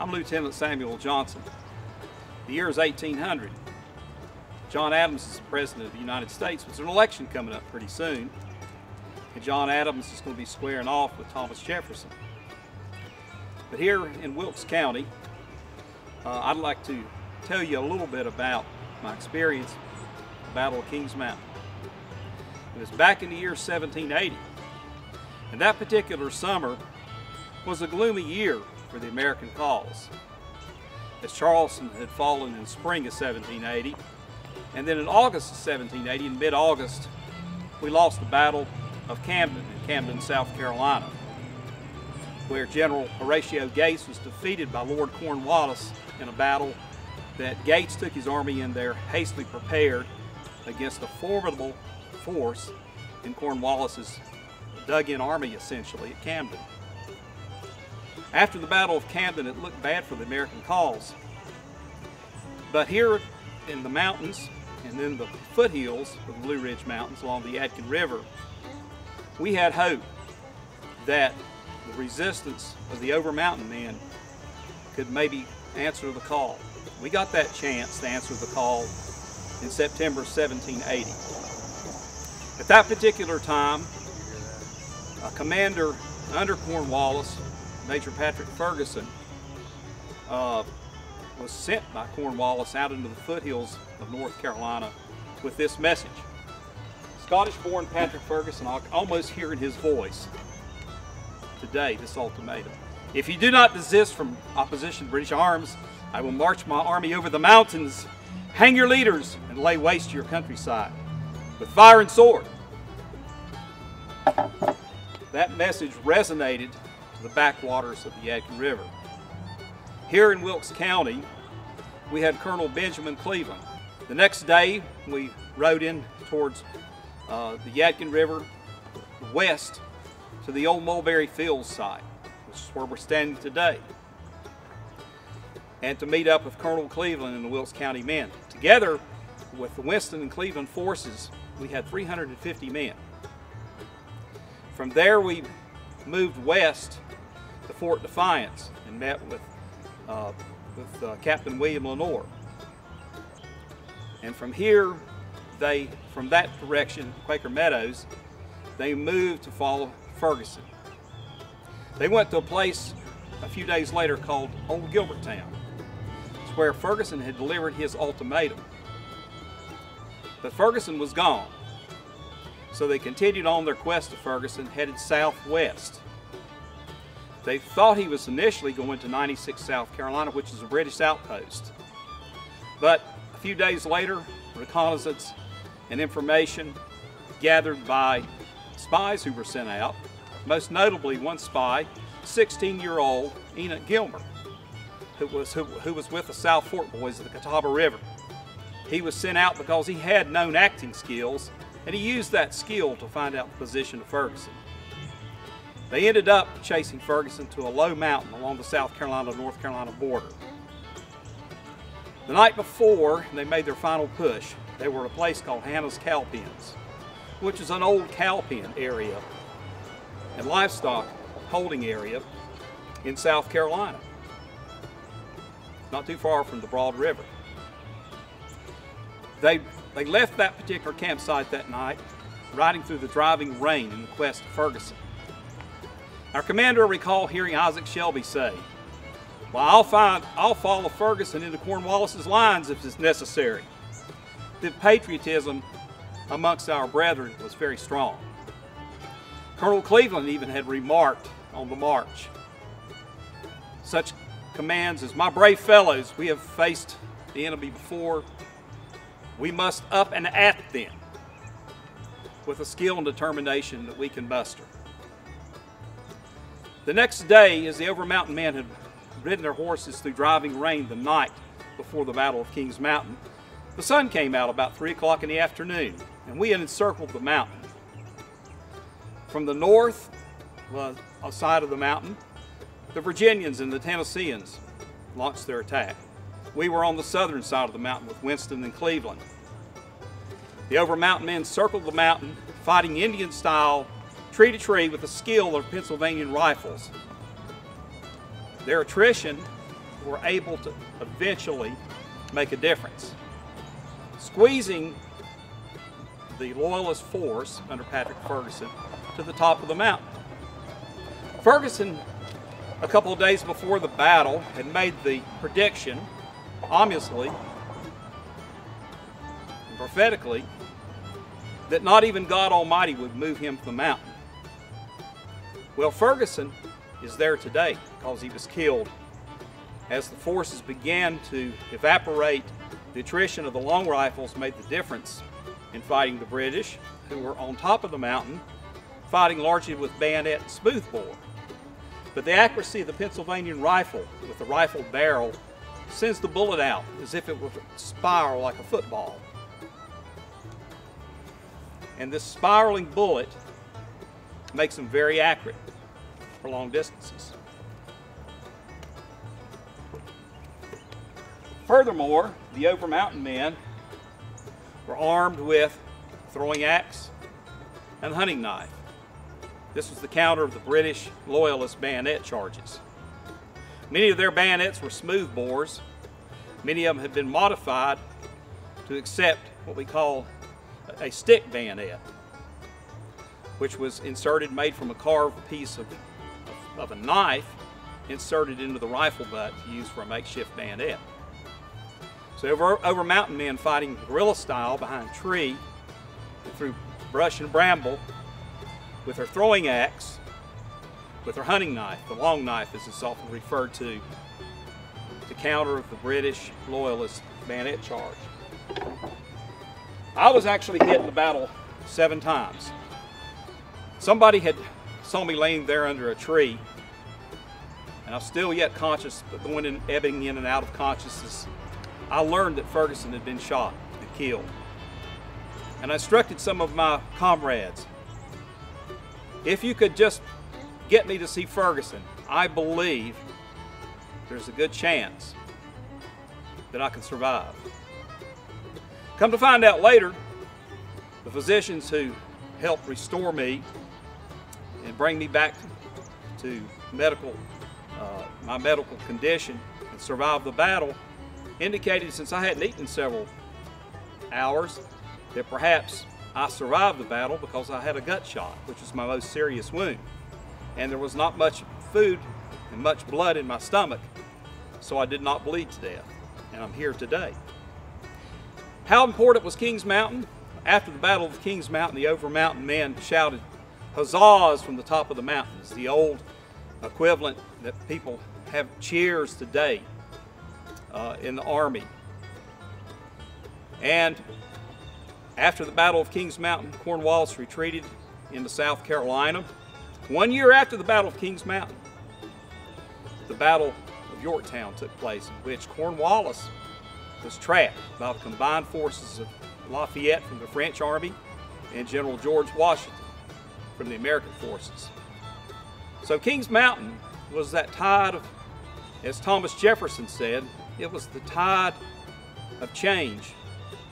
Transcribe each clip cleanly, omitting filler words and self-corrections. I'm Lieutenant Samuel Johnson. The year is 1800. John Adams is the President of the United States. There's an election coming up pretty soon, and John Adams is going to be squaring off with Thomas Jefferson. But here in Wilkes County, I'd like to tell you a little bit about my experience at the Battle of Kings Mountain. It was back in the year 1780, and that particular summer was a gloomy year for the American cause, as Charleston had fallen in spring of 1780, and then in August of 1780, in mid-August, we lost the Battle of Camden in Camden, South Carolina, where General Horatio Gates was defeated by Lord Cornwallis in a battle that Gates took his army in there hastily prepared against a formidable force in Cornwallis's dug-in army, essentially, at Camden. After the Battle of Camden, it looked bad for the American cause. But here in the mountains, and then the foothills of the Blue Ridge Mountains along the Yadkin River, we had hope that the resistance of the Overmountain men could maybe answer the call. We got that chance to answer the call in September 1780. At that particular time, a commander under Cornwallis, Major Patrick Ferguson, was sent by Cornwallis out into the foothills of North Carolina with this message. Scottish-born Patrick Ferguson, almost hearing his voice today, this ultimatum. If you do not desist from opposition to British arms, I will march my army over the mountains, hang your leaders, and lay waste to your countryside with fire and sword. That message resonated to the backwaters of the Yadkin River. Here in Wilkes County, we had Colonel Benjamin Cleveland. The next day, we rode in towards the Yadkin River west to the old Mulberry Fields site, which is where we're standing today, and to meet up with Colonel Cleveland and the Wilkes County men. Together with the Winston and Cleveland forces, we had 350 men. From there, we moved west to Fort Defiance and met with Captain William Lenore. And from here, from that direction, Quaker Meadows, they moved to follow Ferguson. They went to a place a few days later called Old Gilberttown. It's where Ferguson had delivered his ultimatum. But Ferguson was gone, so they continued on their quest to Ferguson, headed southwest. They thought he was initially going to 96 South Carolina, which is a British outpost. But a few days later, reconnaissance and information gathered by spies who were sent out, most notably one spy, 16-year-old Enoch Gilmer, who was with the South Fork boys of the Catawba River. He was sent out because he had known acting skills, and he used that skill to find out the position of Ferguson. They ended up chasing Ferguson to a low mountain along the South Carolina-North Carolina border. The night before they made their final push, they were at a place called Hannah's Cowpens, which is an old cowpen area and livestock holding area in South Carolina, not too far from the Broad River. They left that particular campsite that night, riding through the driving rain in the quest of Ferguson. Our commander recalled hearing Isaac Shelby say, "Well, I'll follow Ferguson into Cornwallis's lines if it's necessary." The patriotism amongst our brethren was very strong. Colonel Cleveland even had remarked on the march such commands as, "My brave fellows, we have faced the enemy before. We must up and at them with a skill and determination that we can muster." The next day, as the Overmountain men had ridden their horses through driving rain the night before the Battle of Kings Mountain, the sun came out about 3 o'clock in the afternoon, and we had encircled the mountain. From the north side of the mountain, the Virginians and the Tennesseans launched their attack. We were on the southern side of the mountain with Winston and Cleveland. The Overmountain men circled the mountain, fighting Indian style, tree to tree, with the skill of Pennsylvanian rifles. Their attrition were able to eventually make a difference. Squeezing the Loyalist force under Patrick Ferguson to the top of the mountain. Ferguson, a couple of days before the battle, had made the prediction, ominously and prophetically, that not even God Almighty would move him from the mountain. Well, Ferguson is there today because he was killed as the forces began to evaporate. The attrition of the long rifles made the difference in fighting the British, who were on top of the mountain, fighting largely with bayonet and smoothbore. But the accuracy of the Pennsylvanian rifle with the rifle barrel sends the bullet out as if it were a spiral like a football. And this spiraling bullet makes them very accurate for long distances. Furthermore, the Overmountain men were armed with throwing axe and hunting knife. This was the counter of the British Loyalist bayonet charges. Many of their bayonets were smoothbores. Many of them had been modified to accept what we call a stick bayonet, which was inserted, made from a carved piece of a knife, inserted into the rifle butt to use for a makeshift bayonet. So Overmountain men fighting guerrilla style behind tree and through brush and bramble with their throwing axe, with their hunting knife, the long knife as it's often referred to, the counter of the British Loyalist bayonet charge. I was actually hit in the battle 7 times. Somebody had saw me laying there under a tree, and I'm still yet conscious, but going and ebbing in and out of consciousness. I learned that Ferguson had been shot and killed. And I instructed some of my comrades, if you could just get me to see Ferguson, I believe there's a good chance that I can survive. Come to find out later, the physicians who helped restore me and bring me back to medical, my medical condition and survive the battle, indicated since I hadn't eaten several hours that perhaps I survived the battle because I had a gut shot, which was my most serious wound. And there was not much food and much blood in my stomach, so I did not bleed to death, and I'm here today. How important was Kings Mountain? After the Battle of Kings Mountain, the Overmountain men shouted huzzahs from the top of the mountains, the old equivalent that people have cheers today. In the Army. And after the Battle of Kings Mountain, Cornwallis retreated into South Carolina. 1 year after the Battle of Kings Mountain, the Battle of Yorktown took place, in which Cornwallis was trapped by the combined forces of Lafayette from the French Army and General George Washington from the American forces. So Kings Mountain was that tide of, as Thomas Jefferson said, it was the tide of change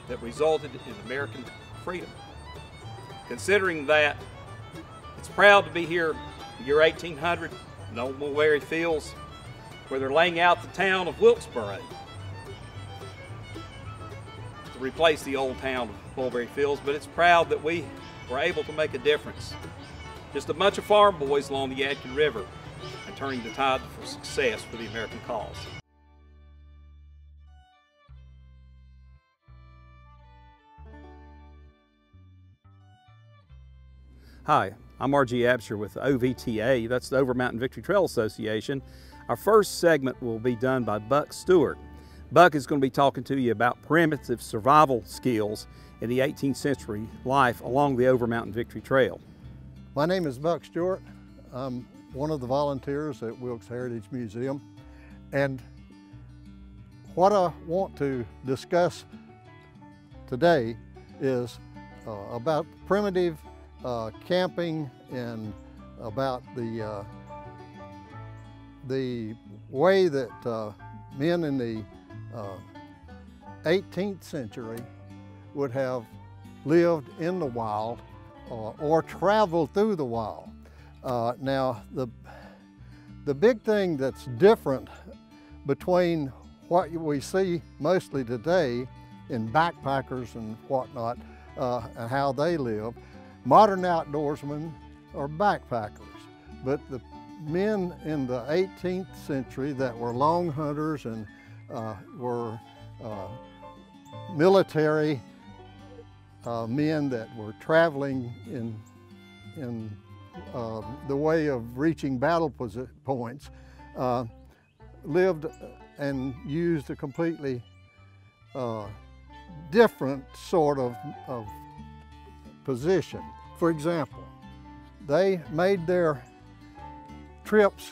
that resulted in American freedom. Considering that, it's proud to be here in the year 1800 in old Mulberry Fields, where they're laying out the town of Wilkesboro to replace the old town of Mulberry Fields, but it's proud that we were able to make a difference. Just a bunch of farm boys along the Yadkin River and turning the tide for success for the American cause. Hi, I'm R.G. Absher with OVTA, that's the Overmountain Victory Trail Association. Our first segment will be done by Buck Stewart. Buck is going to be talking to you about primitive survival skills in the 18th century life along the Overmountain Victory Trail. My name is Buck Stewart. I'm one of the volunteers at Wilkes Heritage Museum. And what I want to discuss today is about primitive camping and about the way that men in the 18th century would have lived in the wild or traveled through the wild. Now the big thing that's different between what we see mostly today in backpackers and whatnot, and how they live. Modern outdoorsmen are backpackers, but the men in the 18th century that were long hunters and were military men that were traveling in the way of reaching battle points, lived and used a completely different sort of position. For example, they made their trips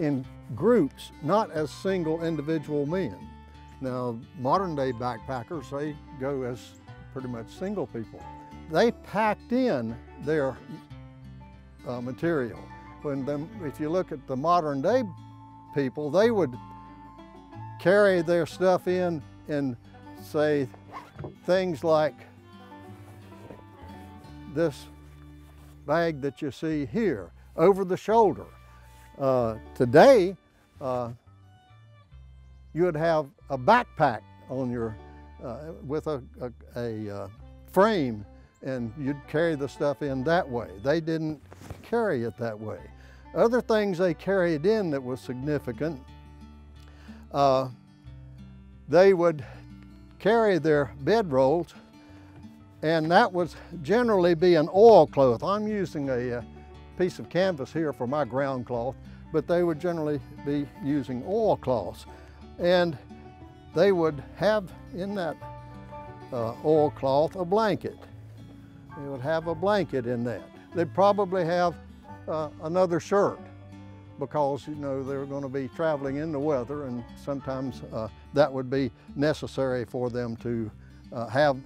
in groups, not as single individual men. Now, modern day backpackers, they go as pretty much single people. They packed in their material. If you look at the modern day people, they would carry their stuff in, say, things like this bag that you see here, over the shoulder. Today, you would have a backpack on your, with a frame, and you'd carry the stuff in that way. They didn't carry it that way. Other things they carried in that was significant, they would carry their bedrolls, and that would generally be an oilcloth. I'm using a piece of canvas here for my ground cloth, but they would generally be using oilcloths. And they would have in that oilcloth a blanket. They would have a blanket in that. They'd probably have another shirt, because you know they were going to be traveling in the weather, and sometimes that would be necessary for them to have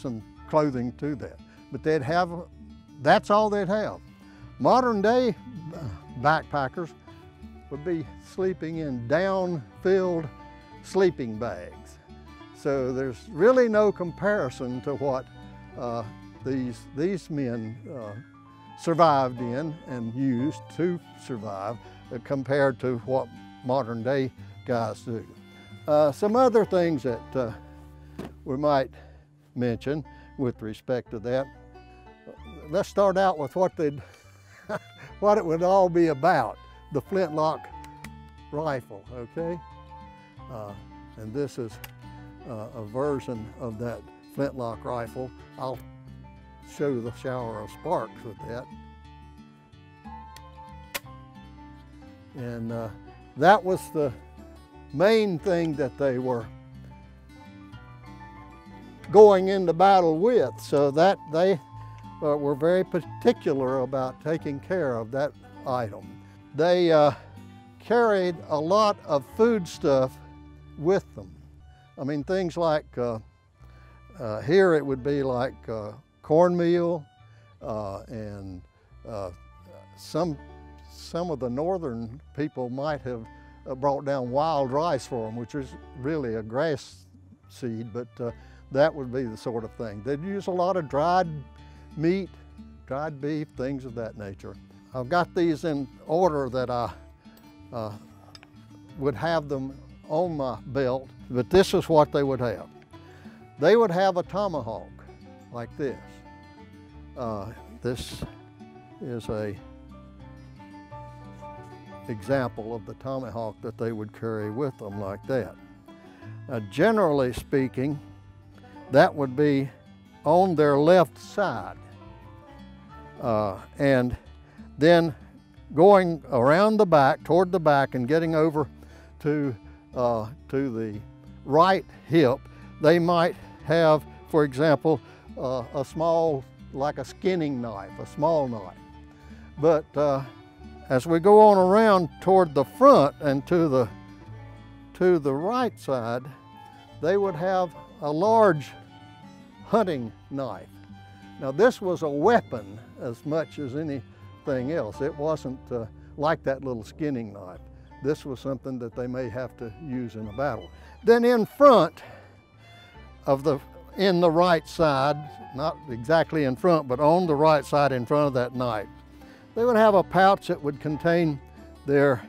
some clothing to that. But they'd have, that's all they'd have. Modern day backpackers would be sleeping in down-filled sleeping bags. So there's really no comparison to what these men survived in and used to survive compared to what modern day guys do. Some other things that we might mention with respect to that. Let's start out with what it would all be about. The flintlock rifle, okay? And this is a version of that flintlock rifle. I'll show the shower of sparks with that. And that was the main thing that they were going into battle with, so that they were very particular about taking care of that item. They carried a lot of foodstuff with them. I mean, things like, here it would be like cornmeal, and some of the northern people might have brought down wild rice for them, which is really a grass seed, but that would be the sort of thing. They'd use a lot of dried meat, dried beef, things of that nature. I've got these in order that I would have them on my belt, but this is what they would have. They would have a tomahawk like this. This is a example of the tomahawk that they would carry with them like that. Now, generally speaking, that would be on their left side. And then going around the back, toward the back, and getting over to the right hip, they might have, for example, a small, like a skinning knife, a small knife. But as we go on around toward the front and to the right side, they would have a large hunting knife. Now, this was a weapon as much as any else. It wasn't like that little skinning knife. This was something that they may have to use in a battle. Then in front of the, in the right side, not exactly in front, but on the right side in front of that knife, they would have a pouch that would contain their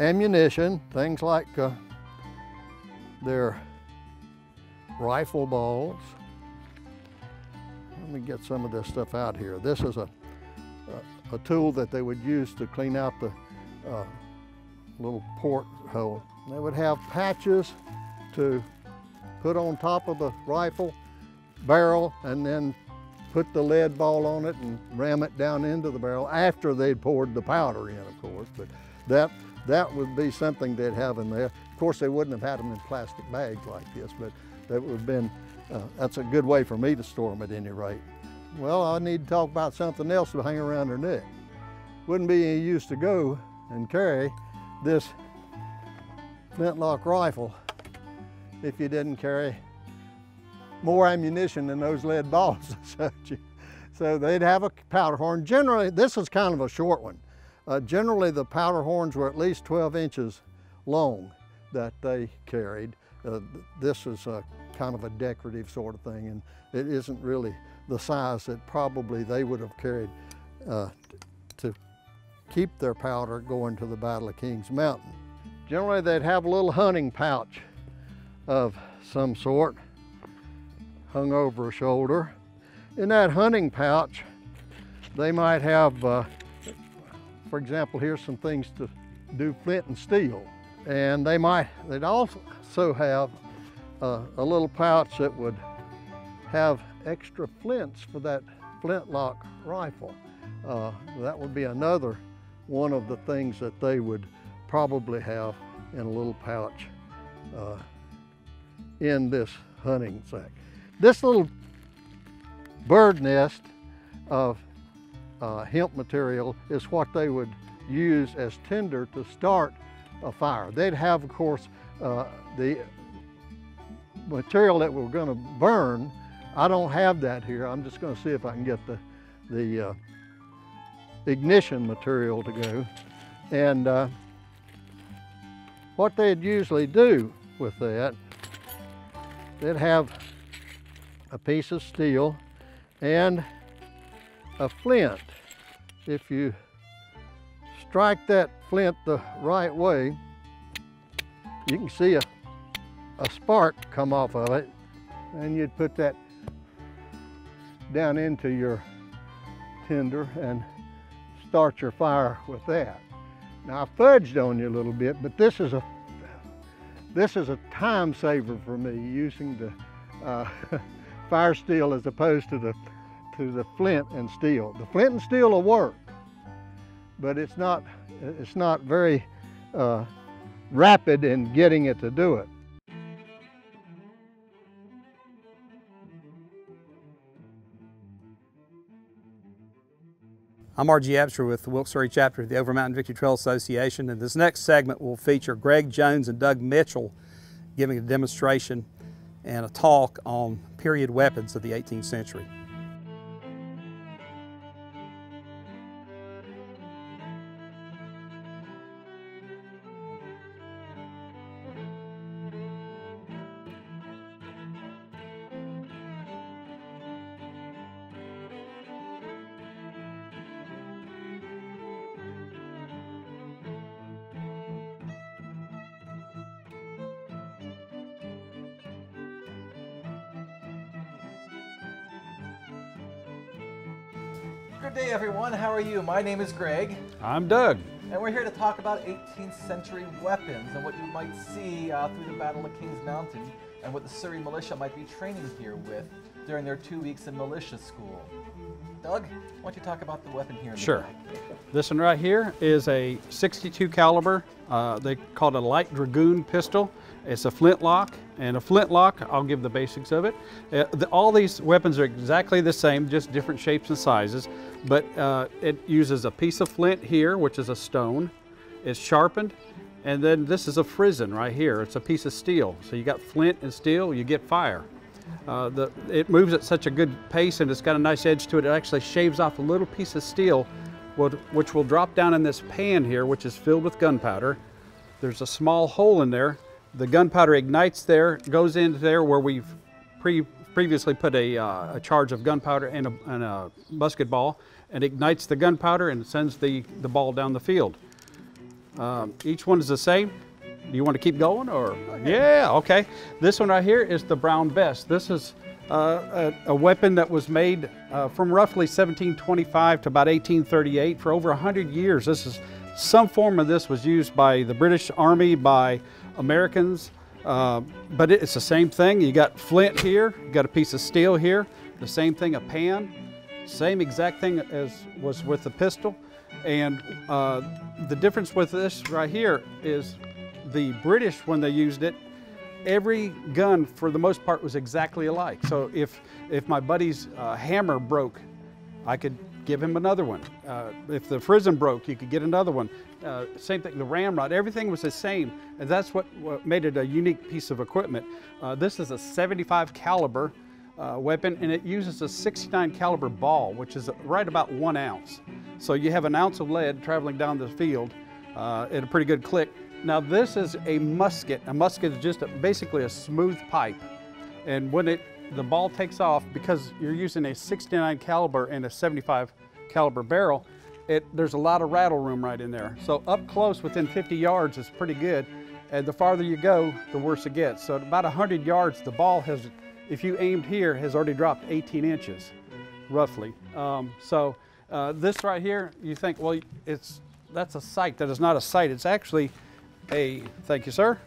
ammunition, things like their rifle balls. Let me get some of this stuff out here. This is a tool that they would use to clean out the little porthole. They would have patches to put on top of the rifle barrel and then put the lead ball on it and ram it down into the barrel after they'd poured the powder in, of course. But that would be something they'd have in there. Of course, they wouldn't have had them in plastic bags like this, but that would have been, that's a good way for me to store them at any rate. Well, I need to talk about something else to hang around their neck. Wouldn't be any use to go and carry this flintlock rifle if you didn't carry more ammunition than those lead balls. So they'd have a powder horn. Generally, this is kind of a short one. Generally, the powder horns were at least 12 inches long that they carried. This is kind of a decorative sort of thing, and it isn't really the size that probably they would have carried to keep their powder going to the Battle of Kings Mountain. Generally, they'd have a little hunting pouch of some sort hung over a shoulder. In that hunting pouch, they might have, for example, here's some things to do flint and steel. And they'd also have a little pouch that would have extra flints for that flintlock rifle. That would be another one of the things that they would probably have in a little pouch in this hunting sack. This little bird nest of hemp material is what they would use as tinder to start a fire. They'd have, of course, the material that we're going to burn. I don't have that here. I'm just going to see if I can get the ignition material to go. And what they'd usually do with that, they'd have a piece of steel and a flint. If you strike that flint the right way, you can see a spark come off of it, and you'd put that down into your tinder and start your fire with that. Now, I fudged on you a little bit, but this is a time saver for me, using the fire steel as opposed to the flint and steel. The flint and steel will work, but it's not very rapid in getting it to do it. I'm R.G. Absher with the Wilkes Surry Chapter of the Overmountain Victory Trail Association, and this next segment will feature Greg Jones and Doug Mitchell giving a demonstration and a talk on period weapons of the 18th century. Good day, everyone. How are you? My name is Greg. I'm Doug. And we're here to talk about 18th century weapons and what you might see through the Battle of Kings Mountain and what the Surrey militia might be training here with during their 2 weeks in militia school. Doug, why don't you talk about the weapon here? Sure. This one right here is a 62 caliber. They call it a light dragoon pistol. It's a flintlock, and a flintlock, I'll give the basics of it. All these weapons are exactly the same, just different shapes and sizes, but it uses a piece of flint here, which is a stone. It's sharpened, and then this is a frizzen right here. It's a piece of steel. So you got flint and steel, you get fire. It moves at such a good pace, and it's got a nice edge to it. It actually shaves off a little piece of steel, which will drop down in this pan here, which is filled with gunpowder. There's a small hole in there. The gunpowder ignites there, goes into there where we've previously put a charge of gunpowder and a musket ball, and ignites the gunpowder and sends the ball down the field. Each one is the same. Do you want to keep going or? Yeah, okay. This one right here is the brown vest. This is a weapon that was made from roughly 1725 to about 1838. For over 100 years, this is some form of this was used by the British Army, by Americans, but it's the same thing. You got flint here, you got a piece of steel here, the same thing, a pan, same exact thing as was with the pistol. And the difference with this right here is the British, when they used it, every gun for the most part was exactly alike. So if my buddy's hammer broke, I could give him another one. If the frizzen broke, you could get another one. Same thing, the ramrod, everything was the same. And that's what made it a unique piece of equipment. This is a 75 caliber weapon, and it uses a 69 caliber ball, which is right about 1 ounce. So you have an ounce of lead traveling down the field at a pretty good click. Now this is a musket. A musket is just basically a smooth pipe. And when the ball takes off, because you're using a 69 caliber and a 75 caliber barrel, there's a lot of rattle room right in there. So up close within 50 yards is pretty good, and the farther you go, the worse it gets. So at about 100 yards, the ball has, if you aimed here, has already dropped 18 inches, roughly. This right here, you think, well, that's a sight. That is not a sight. It's actually a, thank you, sir.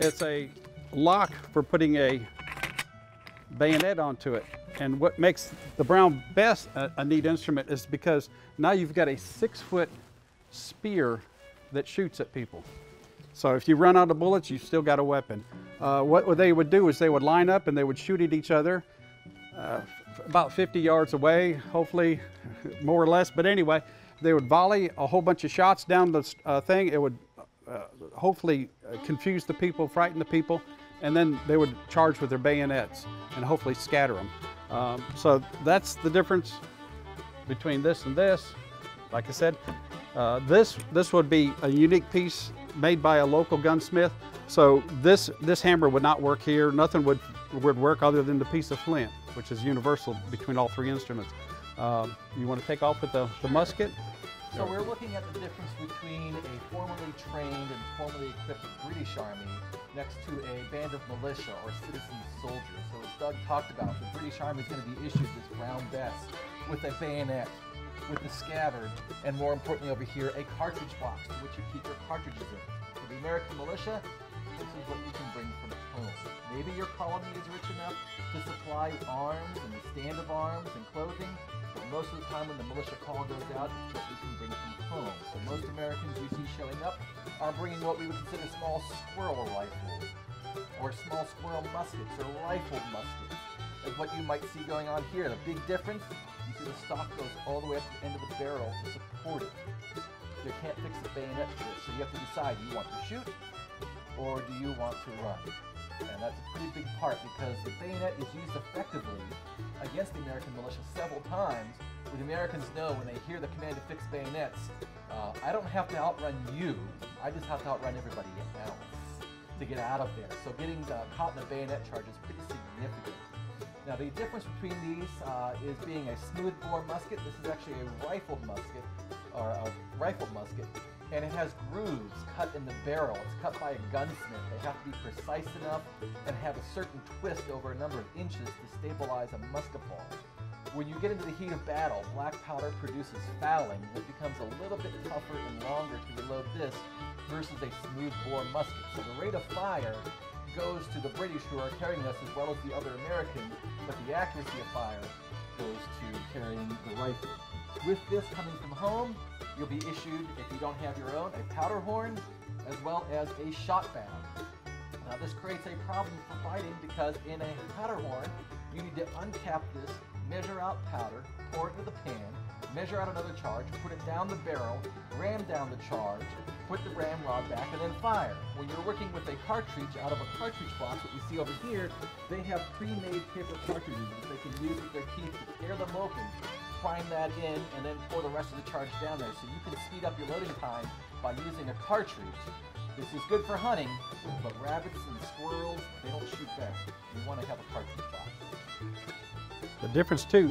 It's a lock for putting a bayonet onto it. And what makes the brown vest a neat instrument is because now you've got a 6-foot spear that shoots at people. So if you run out of bullets, you've still got a weapon. What they would do is they would line up and they would shoot at each other about 50 yards away, hopefully, more or less. But anyway, they would volley a whole bunch of shots down the thing. It would hopefully confuse the people, frighten the people, and then they would charge with their bayonets and hopefully scatter them. So that's the difference between this and this. Like I said, this would be a unique piece made by a local gunsmith. So this hammer would not work here. Nothing would work other than the piece of flint, which is universal between all three instruments. You want to take off with the musket? So we're looking at the difference between a formally trained and formally equipped British army next to a band of militia or citizen soldiers. So as Doug talked about, the British army is going to be issued this brown vest with a bayonet, with a scabbard, and more importantly over here, a cartridge box to which you keep your cartridges in. For the American militia, this is what you can bring from home. Maybe your colony is rich enough to supply arms and the stand of arms and clothing, but most of the time when the militia call goes out, it's what we can bring from home. So most Americans you see showing up are bringing what we would consider small squirrel rifles, or small squirrel muskets, or rifled muskets, like what you might see going on here. The big difference, you see the stock goes all the way up to the end of the barrel to support it. They can't fix the bayonet for this, so you have to decide, you want to shoot, or do you want to run? And that's a pretty big part, because the bayonet is used effectively against the American militia several times, but the Americans know when they hear the command to fix bayonets, I don't have to outrun you, I just have to outrun everybody else to get out of there. So getting caught in a bayonet charge is pretty significant. Now the difference between these is being a smoothbore musket. This is actually a rifled musket, or a rifle musket, and it has grooves cut in the barrel. It's cut by a gunsmith. They have to be precise enough and have a certain twist over a number of inches to stabilize a musket ball. When you get into the heat of battle, black powder produces fouling. It becomes a little bit tougher and longer to reload this versus a smooth bore musket. So the rate of fire goes to the British, who are carrying this as well as the other Americans, but the accuracy of fire goes to carrying the rifle. With this coming from home, you'll be issued, if you don't have your own, a powder horn as well as a shot bag. Now this creates a problem for fighting, because in a powder horn, you need to uncap this, measure out powder, pour it into the pan, measure out another charge, put it down the barrel, ram down the charge, put the ramrod back, and then fire. When you're working with a cartridge out of a cartridge box, what you see over here, they have pre-made paper cartridges that they can use with their teeth to tear them open, prime that in, and then pour the rest of the charge down there. So you can speed up your loading time by using a cartridge. This is good for hunting, but rabbits and squirrels, they don't shoot back. You want to have a cartridge box. The difference too,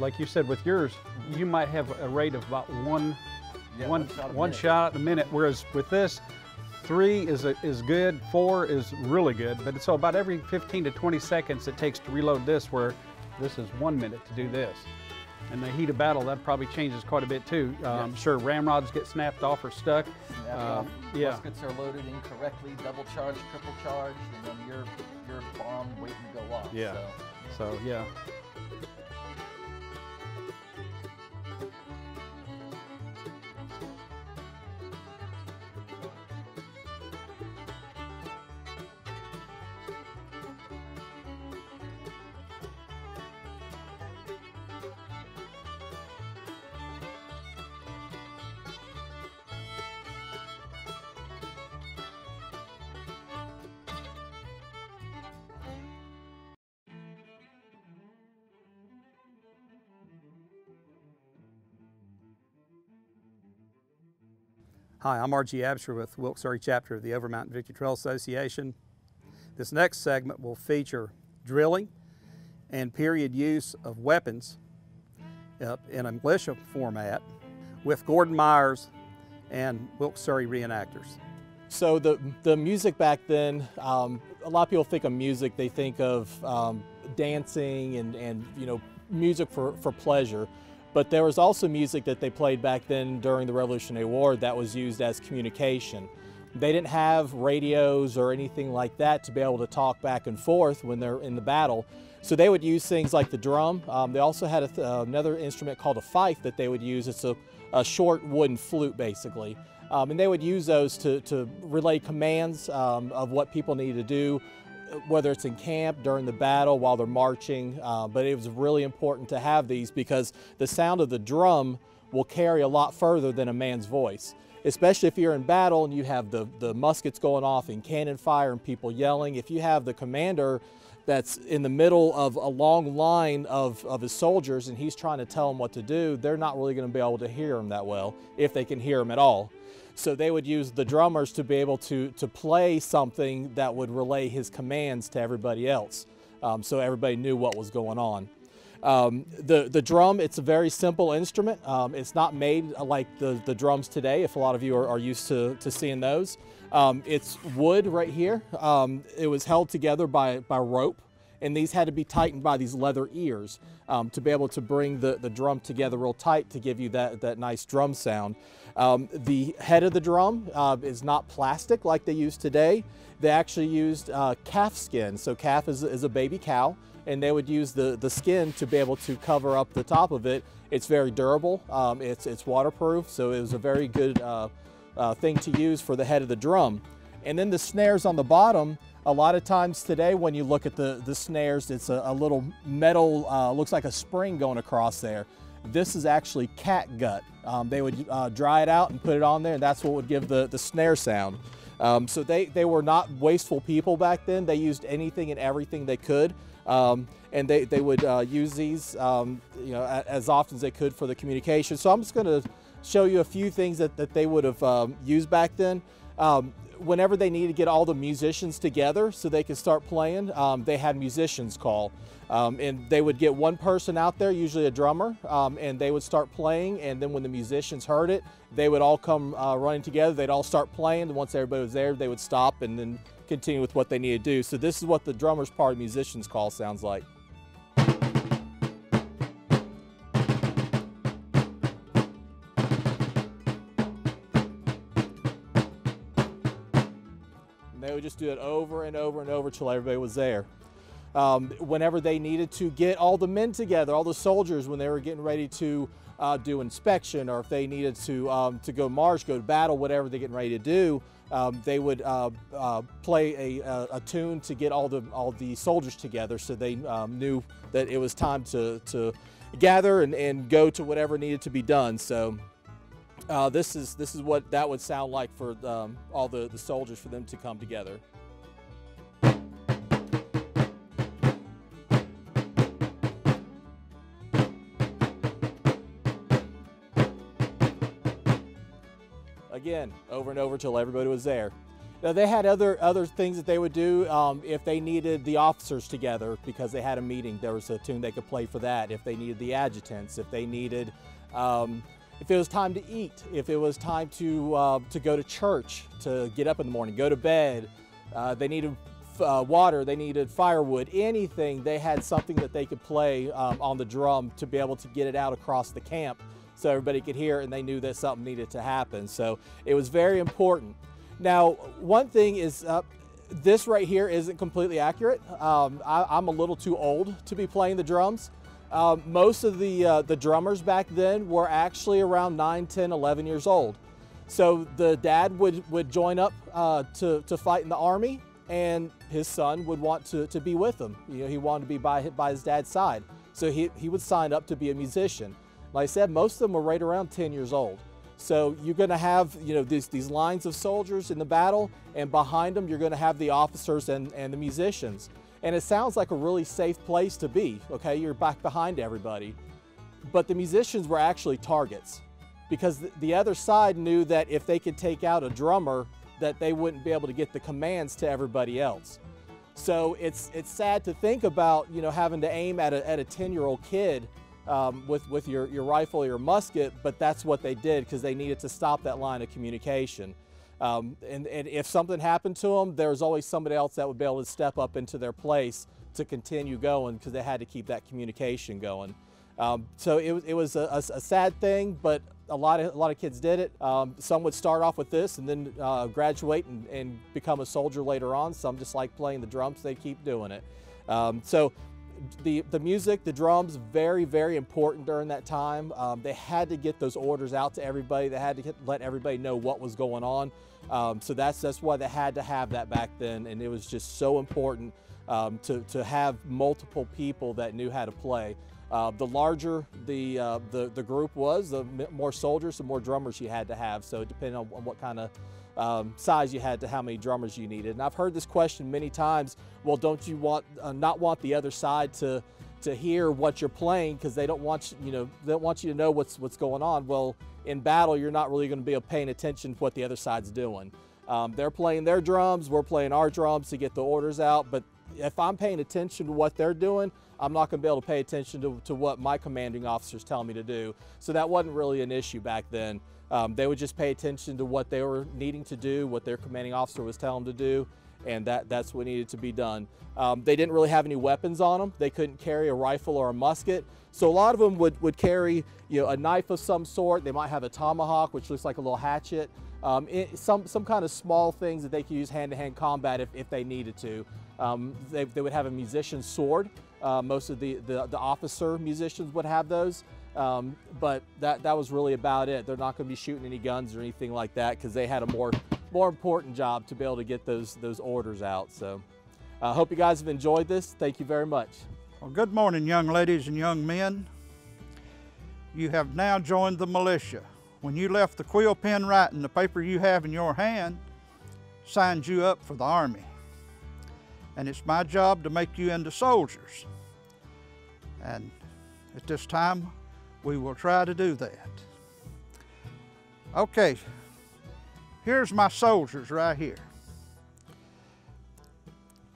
like you said with yours, you might have a rate of about one Yeah, one shot a minute. Whereas with this, three is good, four is really good. But so about every 15 to 20 seconds it takes to reload this, where this is 1 minute to do this. And the heat of battle, that probably changes quite a bit too. I'm sure ramrods get snapped off or stuck. Muskets are loaded incorrectly, double charged, triple charged, and then your bomb waiting to go off. Yeah. So yeah. Hi, I'm R.G. Absher with Wilkes Surry Chapter of the Overmountain Victory Trail Association. This next segment will feature drilling and period use of weapons in a militia format with Gordon Myers and Wilkes Surry reenactors. So the music back then, a lot of people think of music, they think of dancing and you know, music for pleasure. But there was also music that they played back then during the Revolutionary War that was used as communication. They didn't have radios or anything like that to be able to talk back and forth when they're in the battle. So they would use things like the drum. They also had another instrument called a fife that they would use. It's a short wooden flute, basically. And they would use those to relay commands of what people needed to do, whether it's in camp, during the battle, while they're marching, but it was really important to have these because the sound of the drum will carry a lot further than a man's voice. Especially if you're in battle and you have the muskets going off and cannon fire and people yelling. If you have the commander that's in the middle of a long line of his soldiers and he's trying to tell them what to do, they're not really going to be able to hear him that well, if they can hear him at all. So they would use the drummers to be able to play something that would relay his commands to everybody else, so everybody knew what was going on. The drum, it's a very simple instrument. It's not made like the drums today, if a lot of you are used to seeing those. It's wood right here. It was held together by rope, and these had to be tightened by these leather ears to be able to bring the drum together real tight to give you that nice drum sound. The head of the drum is not plastic like they use today. They actually used calf skin. So calf is a baby cow, and they would use the skin to be able to cover up the top of it. It's very durable, it's waterproof, so it was a very good thing to use for the head of the drum. And then the snares on the bottom, a lot of times today when you look at the snares, it's a little metal, looks like a spring going across there. This is actually catgut. They would dry it out and put it on there, and that's what would give the snare sound. So they were not wasteful people back then. They used anything and everything they could. And they would use these you know, as often as they could for the communication. So I'm just going to show you a few things that they would have used back then. Whenever they needed to get all the musicians together so they could start playing, they had musicians call. And they would get one person out there, usually a drummer, and they would start playing. And then when the musicians heard it, they would all come running together. They'd all start playing. And once everybody was there, they would stop and then continue with what they need to do. So this is what the drummer's part of musicians call sounds like. They would just do it over and over and over till everybody was there. Whenever they needed to get all the men together, all the soldiers, when they were getting ready to do inspection, or if they needed to go march, go to battle, whatever they're getting ready to do, they would play a tune to get all the soldiers together, so they knew that it was time to gather and go to whatever needed to be done. So. This is what that would sound like for all the soldiers, for them to come together. Again, over and over till everybody was there. Now they had other things that they would do if they needed the officers together because they had a meeting. There was a tune they could play for that. If they needed the adjutants, if they needed If it was time to eat, if it was time to go to church, to get up in the morning, go to bed, they needed water, they needed firewood, anything, they had something that they could play on the drum to be able to get it out across the camp so everybody could hear it and they knew that something needed to happen. So it was very important. Now, one thing is, this right here isn't completely accurate. I'm a little too old to be playing the drums. Most of the drummers back then were actually around 9, 10, 11 years old. So the dad would join up to fight in the army, and his son would want to be with him. You know, he wanted to be by his dad's side. So he would sign up to be a musician. Like I said, most of them were right around 10 years old. So you're going to have, you know, these lines of soldiers in the battle, and behind them you're going to have the officers and the musicians. And it sounds like a really safe place to be, okay? You're back behind everybody. But the musicians were actually targets, because the other side knew that if they could take out a drummer, that they wouldn't be able to get the commands to everybody else. So it's sad to think about, you know, having to aim at a 10-year-old kid with your rifle or your musket, but that's what they did because they needed to stop that line of communication. And if something happened to them, there was always somebody else that would be able to step up into their place to continue going, because they had to keep that communication going. So it was a sad thing, but a lot of kids did it. Some would start off with this and then graduate and become a soldier later on. Some just like playing the drums, they keep doing it. So the music, the drums, very, very important during that time. They had to get those orders out to everybody. They had to let everybody know what was going on. So that's why they had to have that back then, and it was just so important to have multiple people that knew how to play. The larger the group was, the more soldiers, the more drummers you had to have. So depending on what kind of size you had to how many drummers you needed. And I've heard this question many times, well, don't you want not want the other side to hear what you're playing, because they don't want you, they don't want you to know what's going on. Well, in battle, you're not really going to be paying attention to what the other side's doing. They're playing their drums, we're playing our drums to get the orders out, but if I'm paying attention to what they're doing, I'm not going to be able to pay attention to what my commanding officers tell me to do. So that wasn't really an issue back then. They would just pay attention to what they were needing to do, what their commanding officer was telling them to do, and that's what needed to be done. They didn't really have any weapons on them. They couldn't carry a rifle or a musket. So a lot of them would carry, a knife of some sort. They might have a tomahawk, which looks like a little hatchet. Some kind of small things that they could use hand-to-hand combat if they needed to. They would have a musician's sword. Most of the officer musicians would have those. But that was really about it. They're not going to be shooting any guns or anything like that, because they had a more important job to be able to get those orders out. So I hope you guys have enjoyed this. Thank you very much. Well, good morning, young ladies and young men. You have now joined the militia. When you left the quill pen writing, the paper you have in your hand signed you up for the Army. And it's my job to make you into soldiers. And at this time, we will try to do that. Okay, here's my soldiers right here.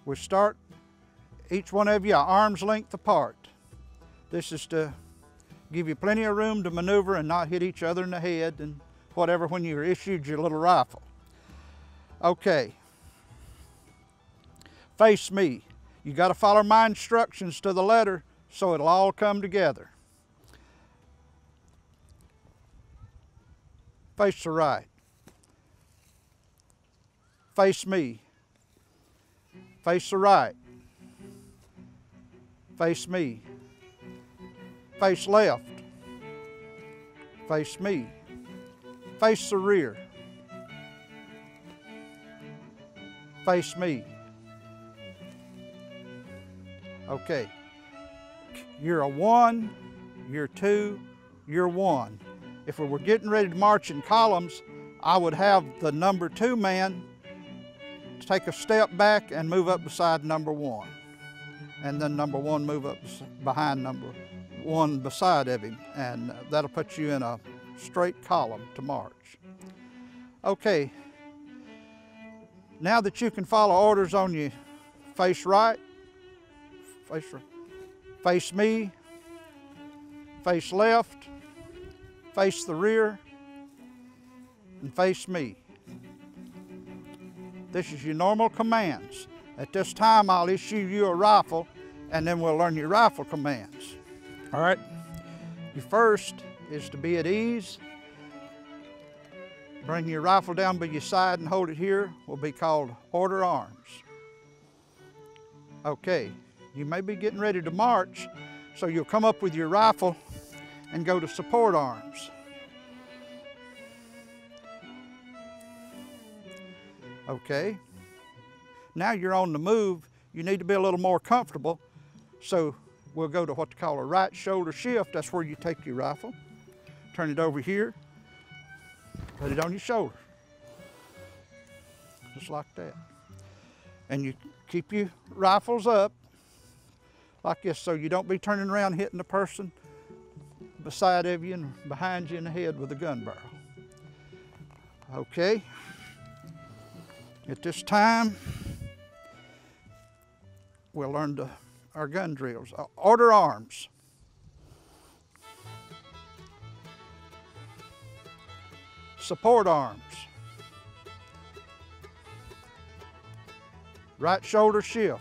We start each one of you arm's length apart. This is to give you plenty of room to maneuver and not hit each other in the head and whatever when you're issued your little rifle. Okay. Face me. You got to follow my instructions to the letter so it'll all come together. Face the right. Face me. Face the right. Face me. Face left. Face me. Face the rear. Face me. Okay, you're a one, you're two, you're one. If we were getting ready to march in columns, I would have the number two man take a step back and move up beside number one. And then number one move up behind number one beside of him. And that'll put you in a straight column to march. Okay, now that you can follow orders on your face right, face me, face left, face the rear, and face me. This is your normal commands. At this time, I'll issue you a rifle, and then we'll learn your rifle commands. All right? Your first is to be at ease. Bring your rifle down by your side and hold it here. Will be called order arms. Okay, you may be getting ready to march, so you'll come up with your rifle and go to support arms. Okay, now you're on the move. You need to be a little more comfortable, so we'll go to what's called a right shoulder shift. That's where you take your rifle, turn it over here, put it on your shoulder, just like that. And you keep your rifles up like this, so you don't be turning around hitting the person beside of you and behind you in the head with a gun barrel. Okay. At this time, we'll learn our gun drills. Order arms. Support arms. Right shoulder shift.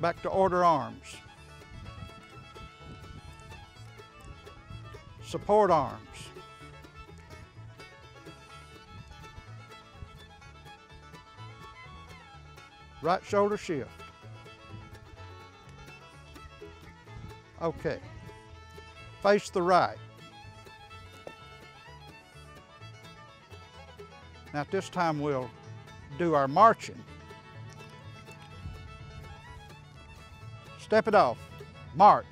Back to order arms. Support arms. Right shoulder shift. Okay. Face the right. Now at this time we'll do our marching. Step it off. March.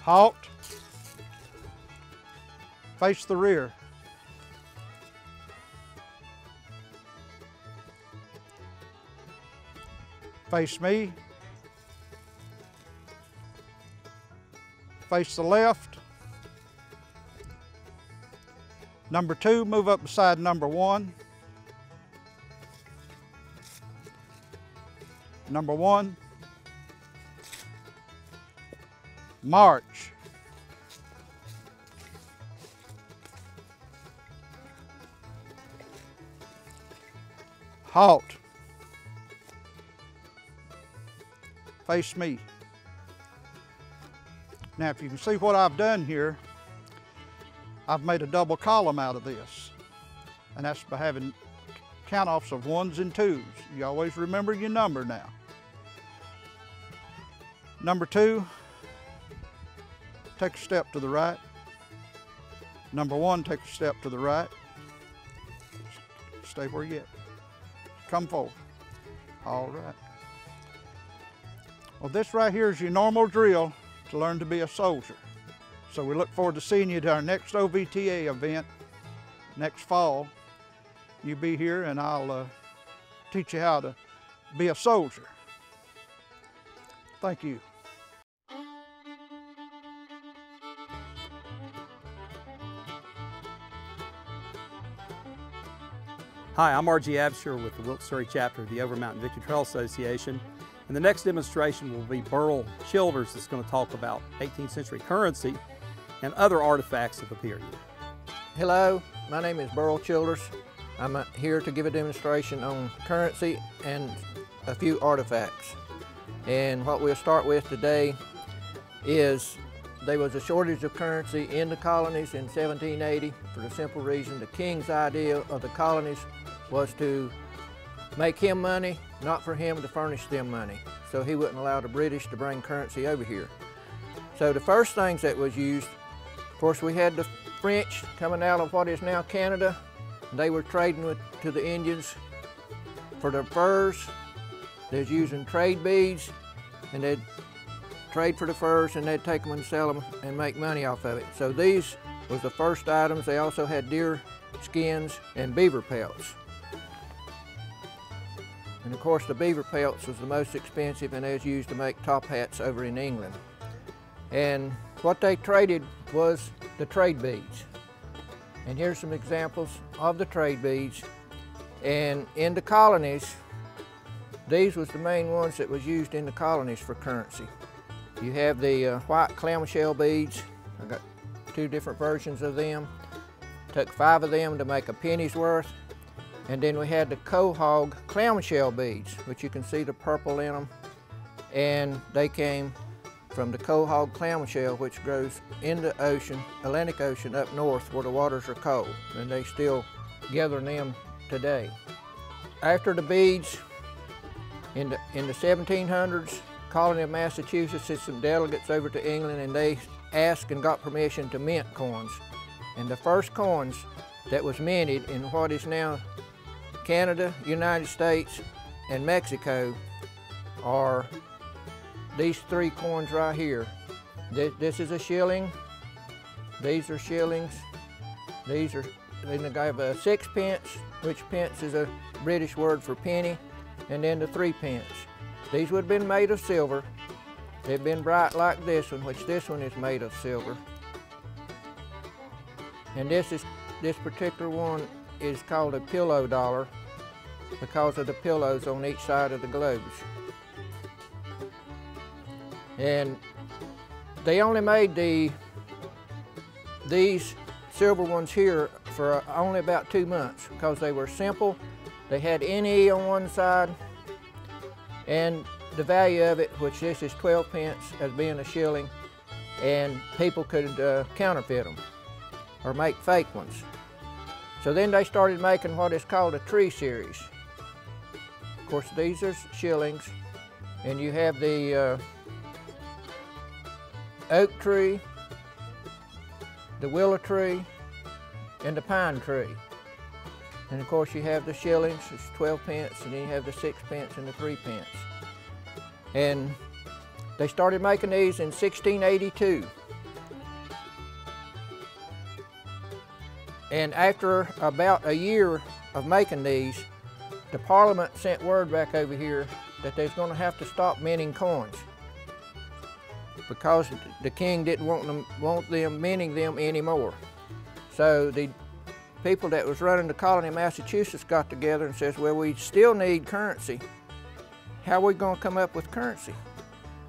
Halt. Face the rear. Face me. Face the left. Number two, move up beside number one. Number one. March. Halt. Face me. Now if you can see what I've done here, I've made a double column out of this. And that's by having count-offs of ones and twos. You always remember your number now. Number two. Take a step to the right. Number one, take a step to the right. Stay where you're at. Come forward. All right. Well, this right here is your normal drill to learn to be a soldier. So we look forward to seeing you at our next OVTA event next fall. You'll be here and I'll teach you how to be a soldier. Thank you. Hi, I'm R.G. Absher with the Wilkes Surry Chapter of the Overmountain Victory Trail Association, and the next demonstration will be Burl Childers that's going to talk about 18th century currency and other artifacts of the period. Hello, my name is Burl Childers. I'm here to give a demonstration on currency and a few artifacts. And what we'll start with today is there was a shortage of currency in the colonies in 1780 for the simple reason the king's idea of the colonies was to make him money, not for him to furnish them money. So he wouldn't allow the British to bring currency over here. So the first things that was used, of course, we had the French coming out of what is now Canada. They were trading to the Indians for their furs. They was using trade beads, and they'd trade for the furs, and they'd take them and sell them and make money off of it. So these was the first items. They also had deer skins and beaver pelts. And of course the beaver pelts was the most expensive, and they was used to make top hats over in England. And what they traded was the trade beads. And here's some examples of the trade beads. And in the colonies, these was the main ones that was used in the colonies for currency. You have the white clamshell beads. I got two different versions of them. Took 5 of them to make a penny's worth. And then we had the quahog clamshell beads, which you can see the purple in them. And they came from the quahog clamshell, which grows in the ocean, Atlantic Ocean up north where the waters are cold. And they still gathering them today. After the beads, in the 1700s, colony of Massachusetts sent some delegates over to England, and they asked and got permission to mint coins. And the first coins that was minted in what is now Canada, United States, and Mexico are these 3 coins right here. This is a shilling, these are shillings, these are, then I have a 6 pence, which pence is a British word for penny, and then the 3 pence. These would have been made of silver. They've been bright like this one, which this one is made of silver. And this particular one is called a pillow dollar because of the pillows on each side of the globes. And they only made these silver ones here for only about 2 months because they were simple. They had NE on one side, and the value of it, which this is 12 pence as being a shilling, and people could counterfeit them or make fake ones. So then they started making what is called a tree series. Of course, these are shillings, and you have the oak tree, the willow tree, and the pine tree. And of course you have the shillings, it's 12 pence, and then you have the 6 pence and the 3 pence. And they started making these in 1682. And after about a year of making these, the Parliament sent word back over here that they was gonna have to stop minting coins because the king didn't want them minting them anymore. So the people that was running the colony of Massachusetts got together and says, well, we still need currency. How are we gonna come up with currency?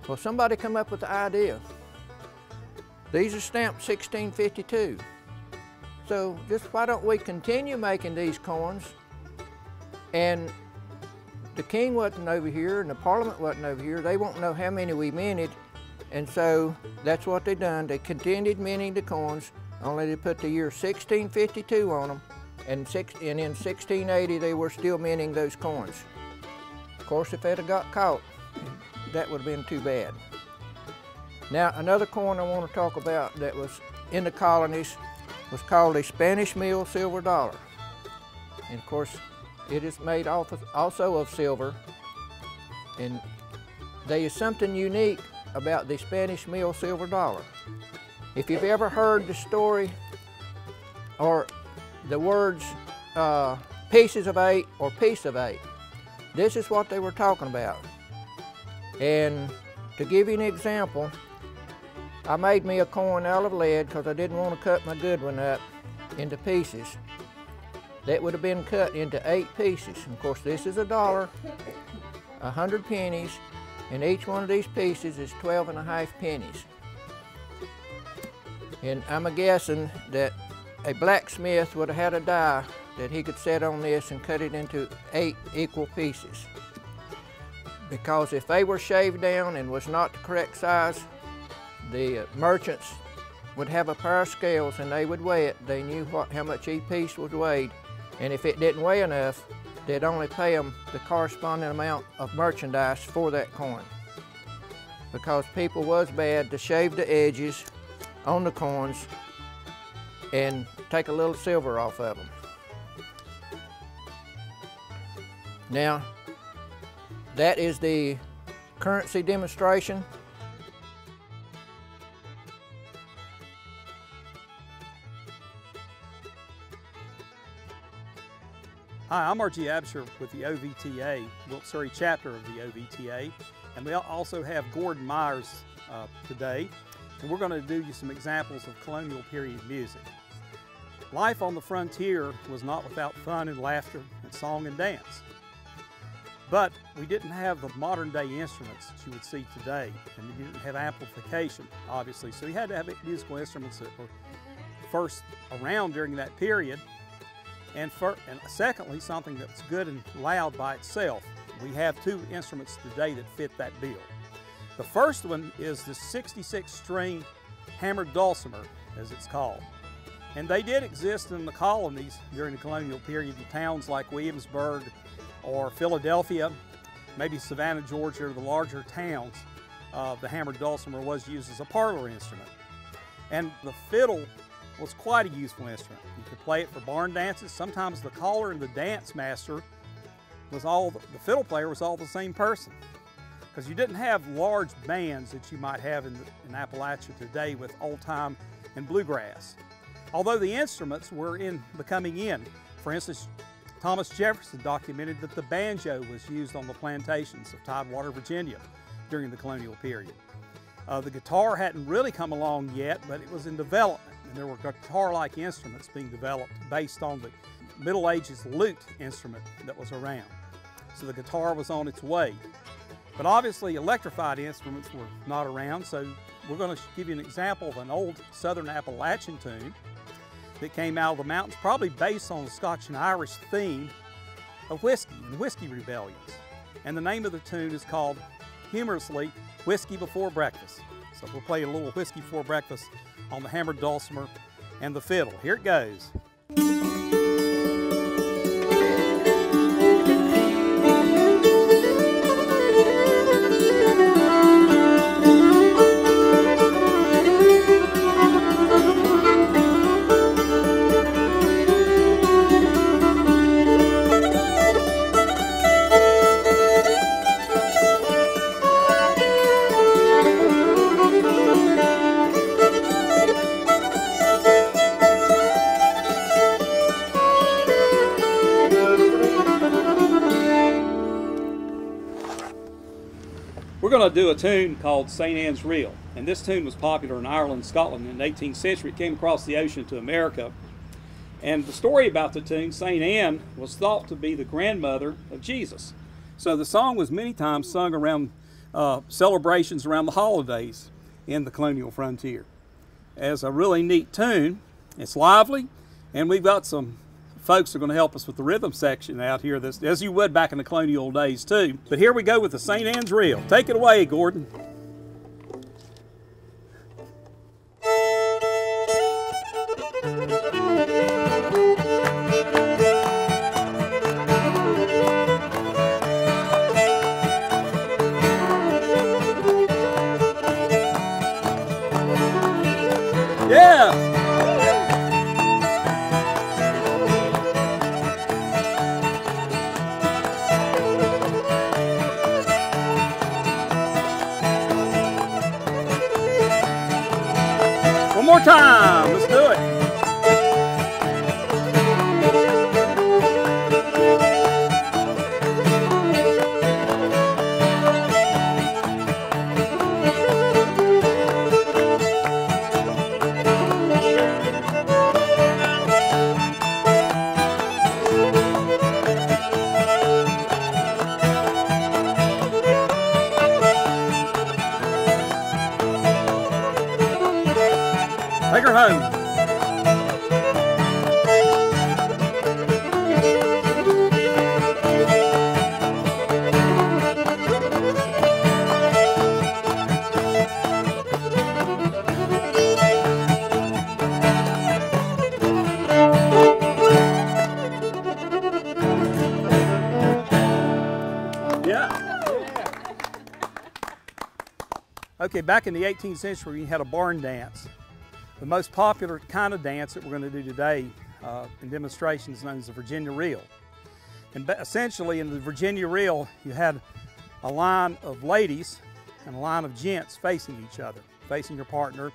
Well, somebody come up with the idea. These are stamped 1652. So just why don't we continue making these coins? And the king wasn't over here and the Parliament wasn't over here. They won't know how many we minted. And so that's what they done. They continued minting the coins, only they put the year 1652 on them, and in 1680 they were still minting those coins. Of course, if they'd have got caught, that would have been too bad. Now, another coin I want to talk about that was in the colonies was called a Spanish milled silver dollar. And of course, it is made also of silver, and there is something unique about the Spanish milled silver dollar. If you've ever heard the story or the words pieces of 8 or piece of 8, this is what they were talking about. And to give you an example, I made me a coin out of lead because I didn't want to cut my good one up into pieces. That would have been cut into 8 pieces. And of course, this is a dollar, 100 pennies, and each one of these pieces is 12.5 pennies. And I'm guessing that a blacksmith would have had a die that he could set on this and cut it into 8 equal pieces. Because if they were shaved down and was not the correct size, the merchants would have a pair of scales and they would weigh it. They knew how much each piece was weighed. And if it didn't weigh enough, they'd only pay them the corresponding amount of merchandise for that coin. Because people was bad to shave the edges on the coins and take a little silver off of them. Now, that is the currency demonstration. Hi, I'm R.G. Absher with the OVTA, Wilkes Surry Chapter of the OVTA, and we also have Gordon Myers today. And we're going to do you some examples of colonial period music. Life on the frontier was not without fun and laughter and song and dance. But we didn't have the modern day instruments that you would see today, and we didn't have amplification, obviously. So you had to have musical instruments that were first around during that period, and secondly, something that's good and loud by itself. We have two instruments today that fit that bill. The first one is the 66-string hammered dulcimer, as it's called. And they did exist in the colonies during the colonial period in towns like Williamsburg or Philadelphia, maybe Savannah, Georgia, or the larger towns. The hammered dulcimer was used as a parlor instrument. And the fiddle was quite a useful instrument. You could play it for barn dances. Sometimes the caller and the dance master was all, the fiddle player was all the same person, because you didn't have large bands that you might have in Appalachia today with old time and bluegrass. Although the instruments were becoming in. For instance, Thomas Jefferson documented that the banjo was used on the plantations of Tidewater, Virginia during the colonial period. The guitar hadn't really come along yet, but it was in development, and there were guitar-like instruments being developed based on the Middle Ages lute instrument that was around. So the guitar was on its way. But obviously electrified instruments were not around, so we're going to give you an example of an old Southern Appalachian tune that came out of the mountains, probably based on the Scotch and Irish theme of whiskey and whiskey rebellions. And the name of the tune is called, humorously, Whiskey Before Breakfast. So we'll play a little Whiskey Before Breakfast on the hammered dulcimer and the fiddle. Here it goes. Do a tune called St. Anne's Reel, and this tune was popular in Ireland and Scotland in the 18th century. It came across the ocean to America, and the story about the tune, St. Anne, was thought to be the grandmother of Jesus. So the song was many times sung around celebrations around the holidays in the colonial frontier. It's a really neat tune. It's lively, and we've got some folks are going to help us with the rhythm section out here, this, as you would back in the colonial days too. But here we go with the St. Anne's Reel. Take it away, Gordon. Yeah! One more time, let's do it. Okay, back in the 18th century, you had a barn dance. The most popular kind of dance that we're going to do today in demonstrations known as the Virginia Reel. And essentially, in the Virginia Reel, you had a line of ladies and a line of gents facing each other, facing your partner,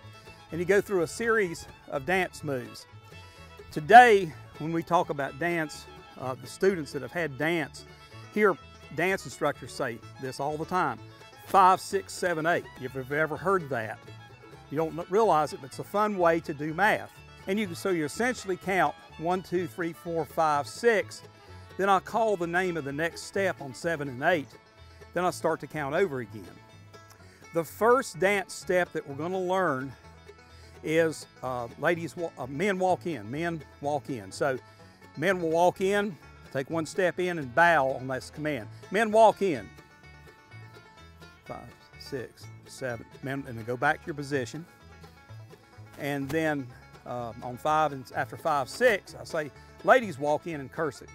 and you go through a series of dance moves. Today, when we talk about dance, the students that have had dance, hear dance instructors say this all the time. 5, 6, 7, 8. If you've ever heard that, you don't realize it, but it's a fun way to do math. And so you essentially count 1, 2, 3, 4, 5, 6. Then I'll call the name of the next step on 7 and 8. Then I'll start to count over again. The first dance step that we're going to learn is men walk in. So men will walk in, take one step in and bow on this command. Men walk in. 5, 6, 7. Men, and then go back to your position. And then on 5 and after 5, 6, I say, ladies walk in and curse it.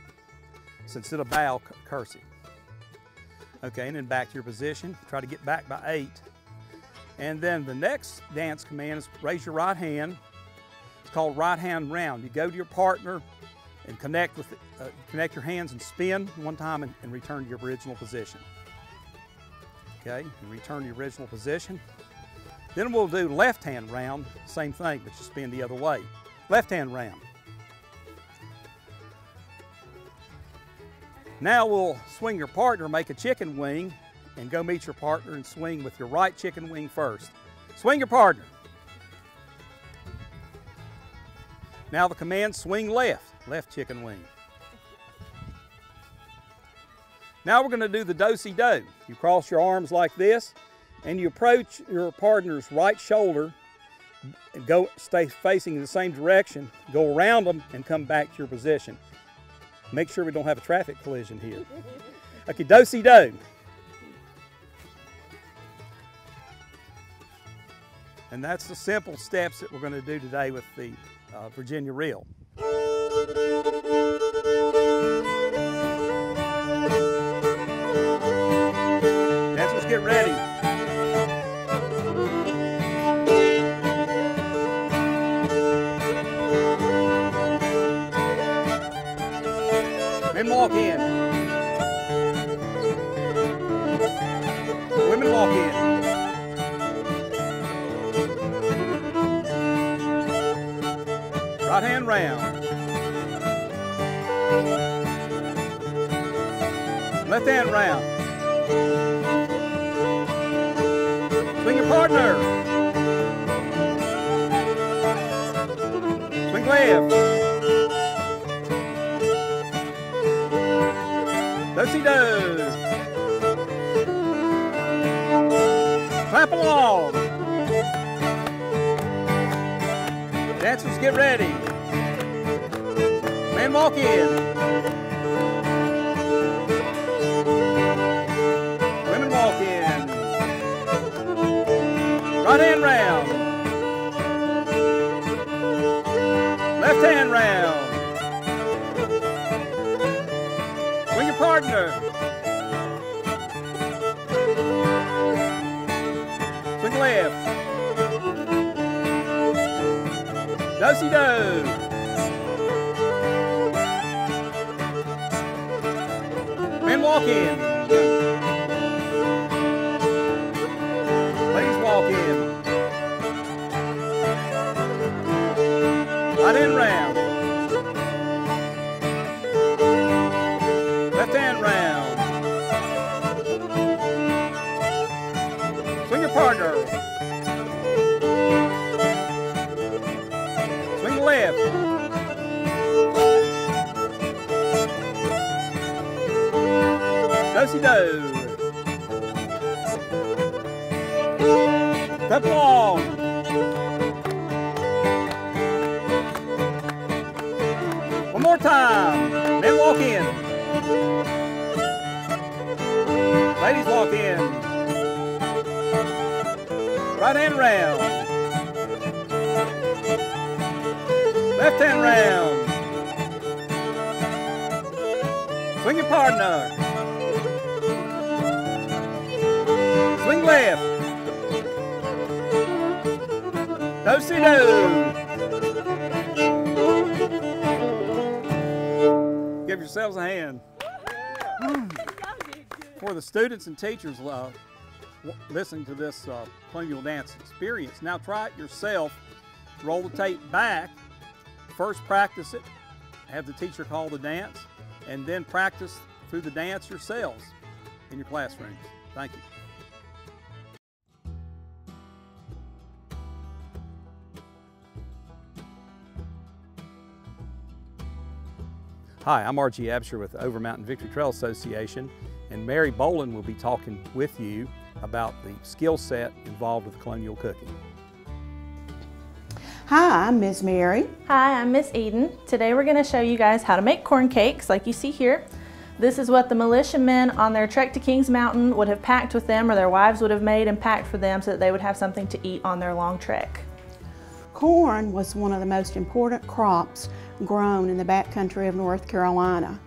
So instead of bow, curse it. Okay, and then back to your position. Try to get back by 8. And then the next dance command is raise your right hand. It's called right hand round. You go to your partner and connect with the, connect your hands and spin one time and return to your original position. Okay, and return to your original position. Then we'll do left hand round, same thing, but you spin the other way. Left hand round. Now we'll swing your partner, make a chicken wing, and go meet your partner and swing with your right chicken wing first. Swing your partner. Now the command, swing left, left chicken wing. Now we're going to do the do-si-do. You cross your arms like this, and you approach your partner's right shoulder, and go stay facing in the same direction, go around them, and come back to your position. Make sure we don't have a traffic collision here. Okay, do-si-do. And that's the simple steps that we're going to do today with the Virginia reel. Dancers, get ready. Men walk in. Women walk in. Right hand round. Left hand round. Swing your partner. Swing left. Do-si-do. Clap along. Dancers, get ready. Men walk in. Women walk in. Right hand round. Left hand round. Partner. Swing left. Do-si-do. Men walk in. Ladies walk in. Right and round. Partner. Swing left. Do-si-do. Step along. One more time. Men walk in. Ladies walk in. Right hand round. Left hand round. Swing your partner. Swing left. Do-si-do. Give yourselves a hand. For the students and teachers love. Listening to this colonial dance experience. Now try it yourself, roll the tape back, first practice it, have the teacher call the dance, and then practice through the dance yourselves in your classrooms. Thank you. Hi, I'm R.G. Absher with the Overmountain Victory Trail Association, and Mary Boland will be talking with you about the skill set involved with colonial cooking. Hi, I'm Miss Mary. Hi, I'm Miss Eden. Today we're going to show you guys how to make corn cakes like you see here. This is what the militiamen on their trek to Kings Mountain would have packed with them, or their wives would have made and packed for them so that they would have something to eat on their long trek. Corn was one of the most important crops grown in the backcountry of North Carolina.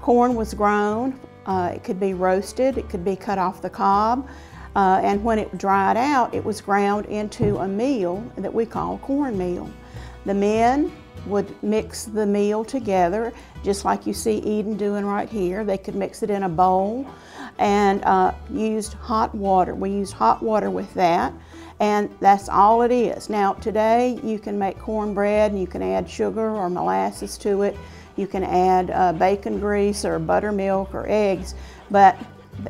Corn was grown, it could be roasted, it could be cut off the cob, and when it dried out, it was ground into a meal that we call cornmeal. The men would mix the meal together, just like you see Eden doing right here. They could mix it in a bowl and used hot water. We used hot water with that. And that's all it is. Now today you can make cornbread and you can add sugar or molasses to it. You can add bacon grease or buttermilk or eggs. But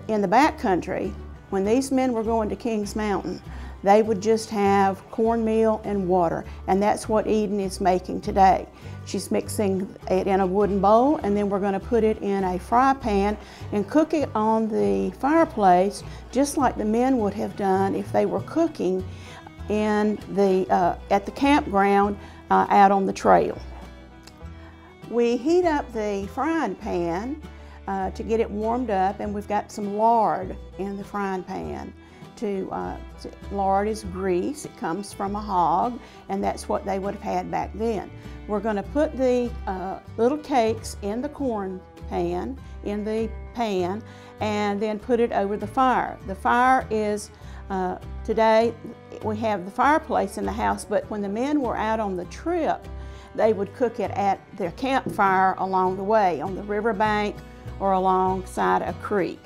in the backcountry, when these men were going to Kings Mountain, they would just have cornmeal and water. And that's what Eden is making today. She's mixing it in a wooden bowl, and then we're going to put it in a fry pan and cook it on the fireplace, just like the men would have done if they were cooking in the, at the campground out on the trail. We heat up the frying pan to get it warmed up, and we've got some lard in the frying pan. Lard is grease, it comes from a hog, and that's what they would have had back then. We're going to put the little cakes in the corn pan, in the pan, and then put it over the fire. The fire is, today we have the fireplace in the house, but when the men were out on the trip, they would cook it at their campfire along the way, on the riverbank or alongside a creek.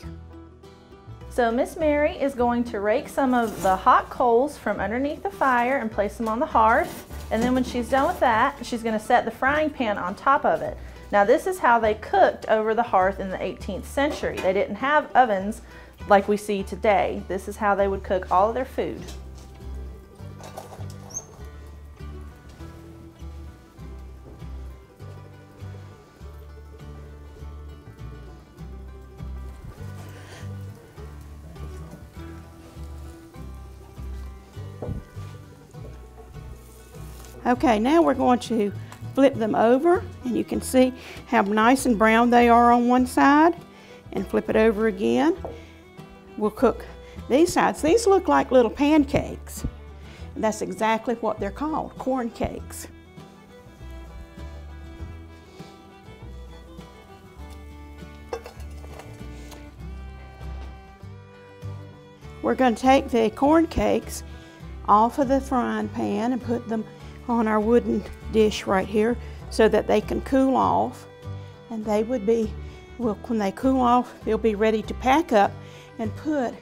So Miss Mary is going to rake some of the hot coals from underneath the fire and place them on the hearth. And then when she's done with that, she's going to set the frying pan on top of it. Now this is how they cooked over the hearth in the 18th century. They didn't have ovens like we see today. This is how they would cook all of their food. Okay, now we're going to flip them over, and you can see how nice and brown they are on one side, and flip it over again. We'll cook these sides. These look like little pancakes. And that's exactly what they're called, corn cakes. We're going to take the corn cakes off of the frying pan and put them on our wooden dish right here so that they can cool off, and they would be, well, when they cool off, they'll be ready to pack up and put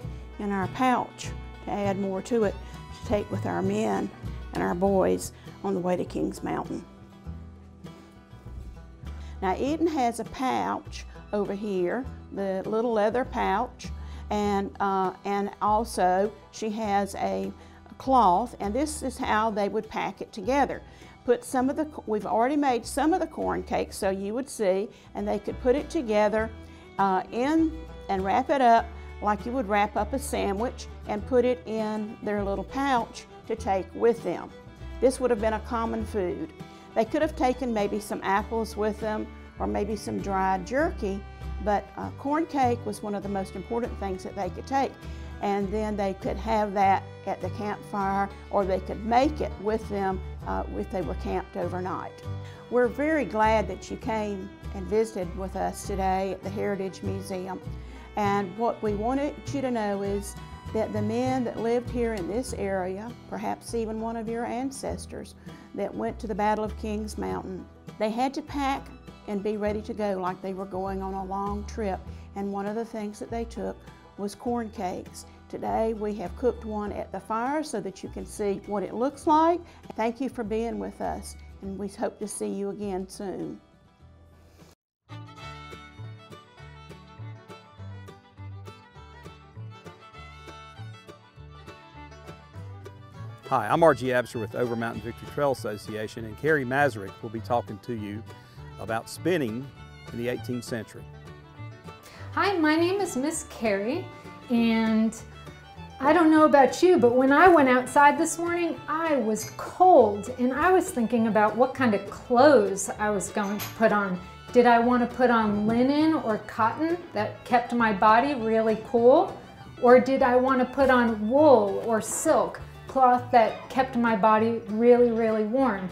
in our pouch to add more to it to take with our men and our boys on the way to Kings Mountain. Now Eden has a pouch over here, the little leather pouch, and also she has a cloth, and this is how they would pack it together. Put some of the, we've already made some of the corn cakes, so you would see, and they could put it together in and wrap it up like you would wrap up a sandwich, and put it in their little pouch to take with them. This would have been a common food. They could have taken maybe some apples with them or maybe some dried jerky, but corn cake was one of the most important things that they could take. And then they could have that at the campfire, or they could make it with them if they were camped overnight. We're very glad that you came and visited with us today at the Heritage Museum. And what we wanted you to know is that the men that lived here in this area, perhaps even one of your ancestors that went to the Battle of Kings Mountain, they had to pack and be ready to go like they were going on a long trip. And one of the things that they took was corn cakes. Today we have cooked one at the fire so that you can see what it looks like. Thank you for being with us, and we hope to see you again soon. Hi, I'm R.G. Absher with the Overmountain Victory Trail Association, and Carrie Mazurek will be talking to you about spinning in the 18th century. Hi, my name is Miss Carrie, and I don't know about you, but when I went outside this morning, I was cold, and I was thinking about what kind of clothes I was going to put on. Did I want to put on linen or cotton that kept my body really cool? Or did I want to put on wool or silk, cloth that kept my body really, really warm?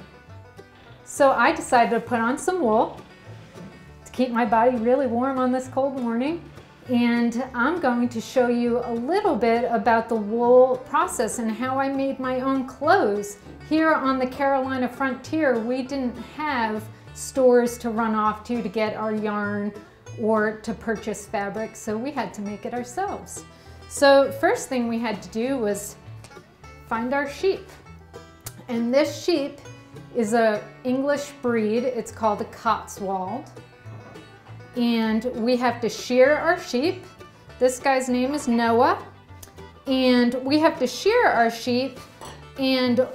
So I decided to put on some wool to keep my body really warm on this cold morning. And I'm going to show you a little bit about the wool process and how I made my own clothes. Here on the Carolina frontier, we didn't have stores to run off to get our yarn or to purchase fabric, so we had to make it ourselves. So first thing we had to do was find our sheep. And this sheep is an English breed. It's called a Cotswold. And we have to shear our sheep. This guy's name is Noah. And we have to shear our sheep and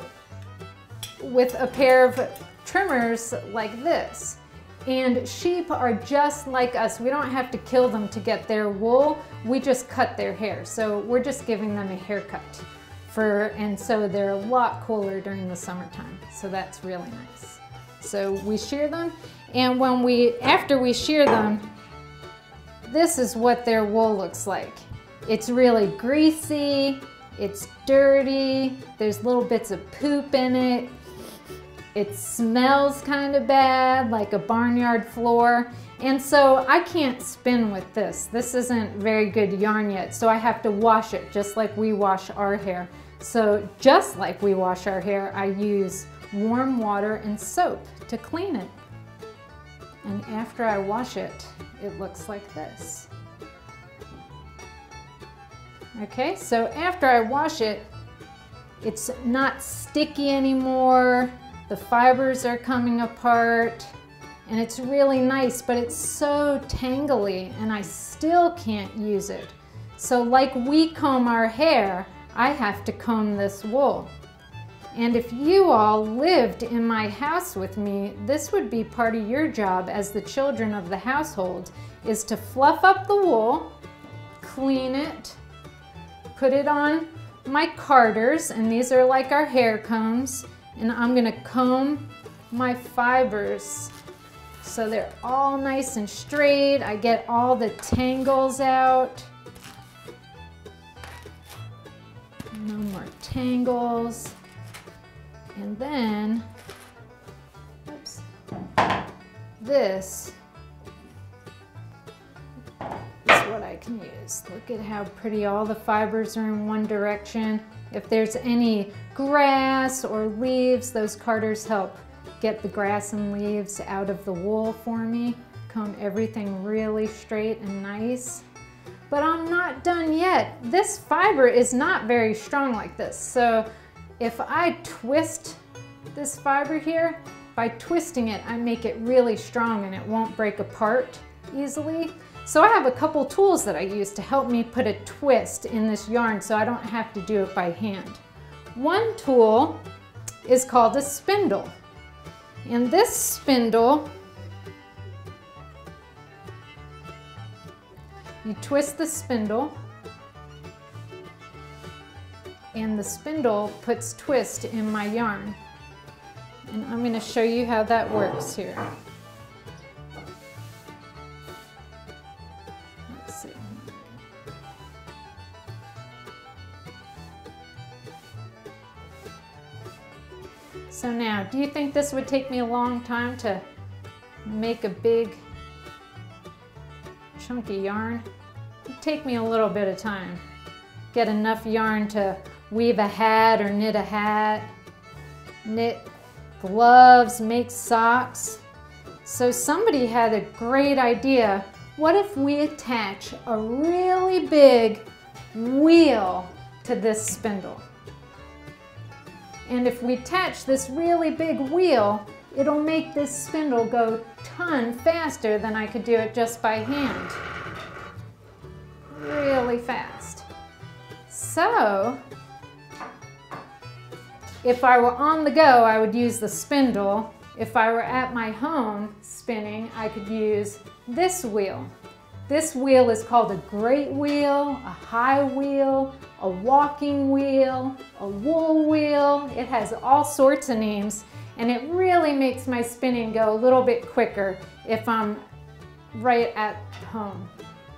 with a pair of trimmers like this. And sheep are just like us. We don't have to kill them to get their wool. We just cut their hair. So we're just giving them a haircut. And so they're a lot cooler during the summertime. So that's really nice. So we shear them, and after we shear them, this is what their wool looks like. It's really greasy, it's dirty, there's little bits of poop in it. It smells kind of bad, like a barnyard floor. And so I can't spin with this. This isn't very good yarn yet, so I have to wash it just like we wash our hair. So just like we wash our hair, I use warm water and soap to clean it. And after I wash it, it looks like this. Okay, so after I wash it, it's not sticky anymore. The fibers are coming apart, and it's really nice, but it's so tangly, and I still can't use it. So like we comb our hair, I have to comb this wool. And if you all lived in my house with me, this would be part of your job as the children of the household, is to fluff up the wool, clean it, put it on my carders, and these are like our hair combs, and I'm going to comb my fibers so they're all nice and straight. I get all the tangles out. No more tangles. And then, oops, this is what I can use. Look at how pretty all the fibers are in one direction. If there's any grass or leaves, those carders help get the grass and leaves out of the wool for me. Comb everything really straight and nice. But I'm not done yet. This fiber is not very strong like this. So if I twist this fiber here, by twisting it, I make it really strong and it won't break apart easily. So I have a couple tools that I use to help me put a twist in this yarn so I don't have to do it by hand. One tool is called a spindle. And this spindle, you twist the spindle, and the spindle puts twist in my yarn. And I'm going to show you how that works here. So now, do you think this would take me a long time to make a big chunky yarn? It'd take me a little bit of time. Get enough yarn to weave a hat or knit a hat, knit gloves, make socks. So somebody had a great idea. What if we attach a really big wheel to this spindle? And if we attach this really big wheel, it'll make this spindle go a ton faster than I could do it just by hand. Really fast. So, if I were on the go, I would use the spindle. If I were at my home spinning, I could use this wheel. This wheel is called a great wheel, a high wheel, a walking wheel, a wool wheel. It has all sorts of names, and it really makes my spinning go a little bit quicker if I'm right at home.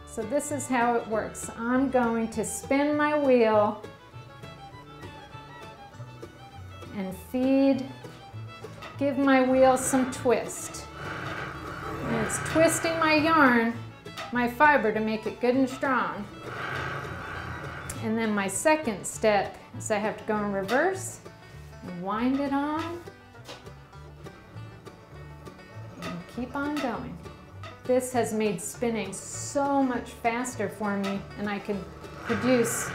So this is how it works. I'm going to spin my wheel and give my wheel some twist. And it's twisting my yarn, my fiber, to make it good and strong. And then my second step is I have to go in reverse and wind it on and keep on going. This has made spinning so much faster for me, and I can produce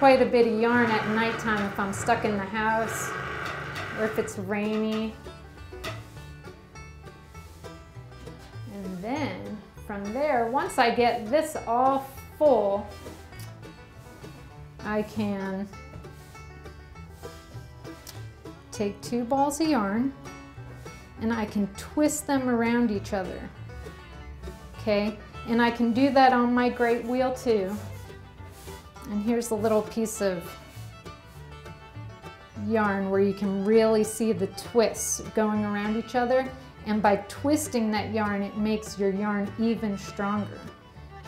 quite a bit of yarn at nighttime if I'm stuck in the house or if it's rainy. And then from there, once I get this all full, I can take two balls of yarn and I can twist them around each other. Okay, and I can do that on my great wheel too. And here's a little piece of yarn where you can really see the twists going around each other. And by twisting that yarn, it makes your yarn even stronger.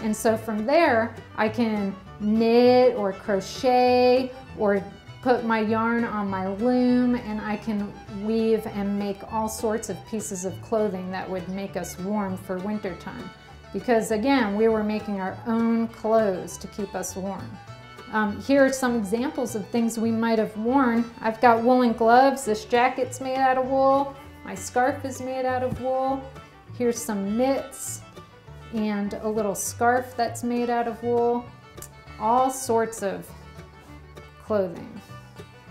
And so from there, I can knit or crochet or put my yarn on my loom, and I can weave and make all sorts of pieces of clothing that would make us warm for winter time. Because again, we were making our own clothes to keep us warm. Here are some examples of things we might have worn. I've got woolen gloves. This jacket's made out of wool. My scarf is made out of wool. Here's some mitts and a little scarf that's made out of wool. All sorts of clothing,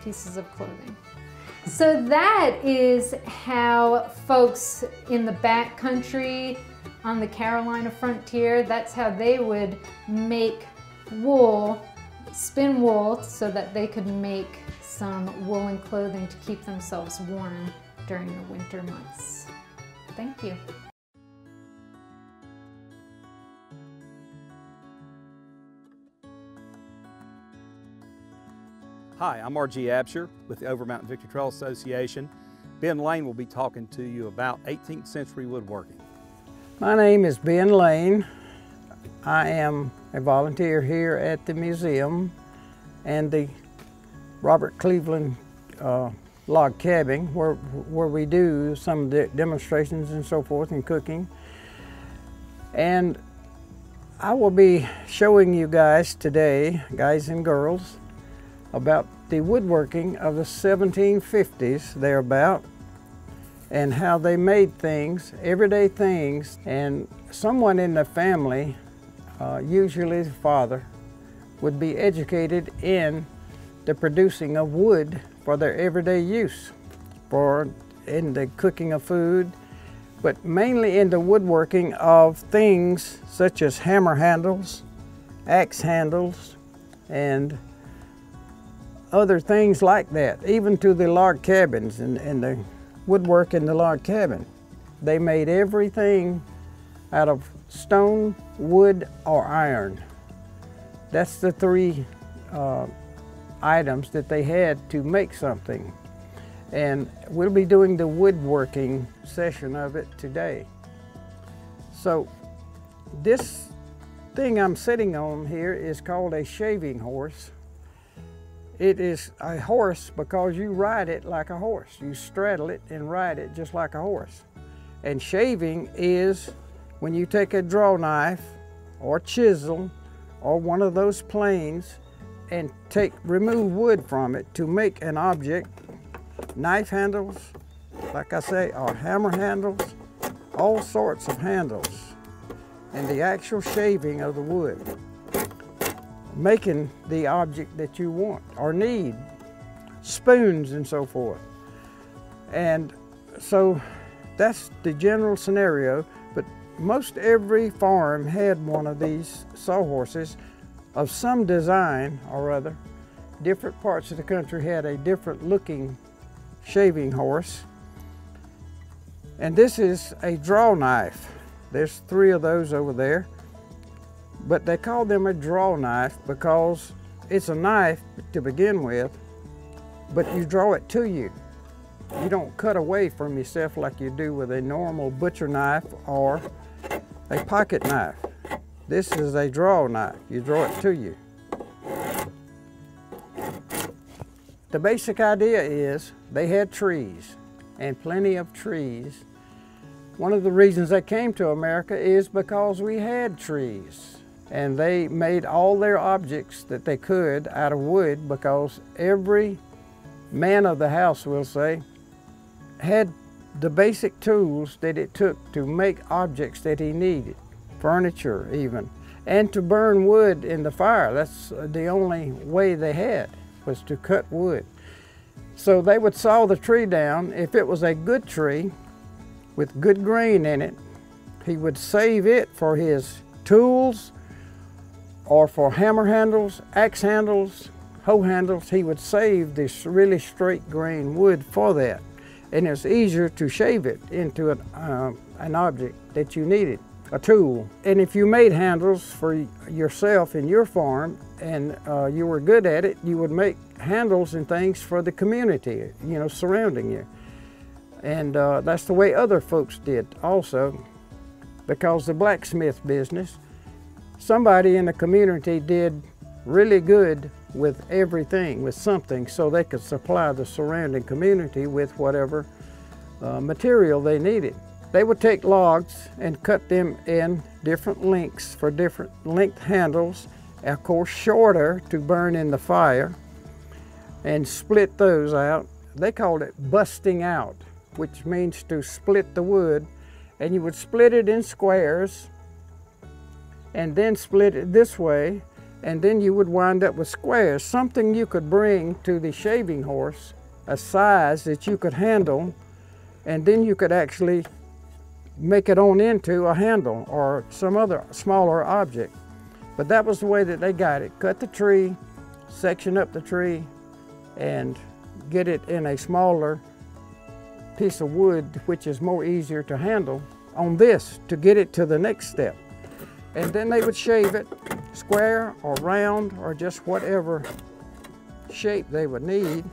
pieces of clothing. So that is how folks in the backcountry on the Carolina frontier, that's how they would make wool, spin wool, so that they could make some woolen clothing to keep themselves warm during the winter months. Thank you. Hi, I'm R.G. Absher with the Overmountain Victory Trail Association. Ben Lane will be talking to you about 18th century woodworking. My name is Ben Lane. I am a volunteer here at the museum and the Robert Cleveland log cabin where we do some demonstrations and so forth and cooking. And I will be showing you guys today, guys and girls, about the woodworking of the 1750s, thereabout, and how they made things, everyday things. And someone in the family, usually the father, would be educated in the producing of wood for their everyday use, in the cooking of food, but mainly in the woodworking of things such as hammer handles, axe handles, and other things like that, even to the log cabins and the woodwork in the log cabin. They made everything out of stone, wood, or iron. That's the three items that they had to make something. And we'll be doing the woodworking session of it today. So this thing I'm sitting on here is called a shaving horse. It is a horse because you ride it like a horse. You straddle it and ride it just like a horse. And shaving is when you take a draw knife or chisel or one of those planes and remove wood from it to make an object. Knife handles, like I say, or hammer handles, all sorts of handles, and the actual shaving of the wood, making the object that you want or need, spoons and so forth. And so that's the general scenario, but most every farm had one of these sawhorses of some design or other. Different parts of the country had a different looking shaving horse. And this is a draw knife. There's three of those over there, but they call them a draw knife because it's a knife to begin with, but you draw it to you. You don't cut away from yourself like you do with a normal butcher knife or a pocket knife. This is a draw knife. You draw it to you. The basic idea is they had trees, and plenty of trees. One of the reasons they came to America is because we had trees, and they made all their objects that they could out of wood, because every man of the house, we'll say, had the basic tools that it took to make objects that he needed, furniture even, and to burn wood in the fire. That's the only way they had, was to cut wood. So they would saw the tree down. If it was a good tree with good grain in it, he would save it for his tools or for hammer handles, axe handles, hoe handles. He would save this really straight grain wood for that. And it's easier to shave it into an object that you needed, a tool. And if you made handles for yourself in your farm and you were good at it, you would make handles and things for the community, you know, surrounding you. And that's the way other folks did also, because the blacksmith business, somebody in the community did really good with everything, with something, so they could supply the surrounding community with whatever material they needed. They would take logs and cut them in different lengths for different length handles, of course shorter to burn in the fire, and split those out. They called it busting out, which means to split the wood, and you would split it in squares and then split it this way, and then you would wind up with squares, something you could bring to the shaving horse, a size that you could handle, and then you could actually make it on into a handle or some other smaller object. But that was the way that they got it. Cut the tree, section up the tree, and get it in a smaller piece of wood, which is more easier to handle on this, to get it to the next step. And then they would shave it square or round or just whatever shape they would need.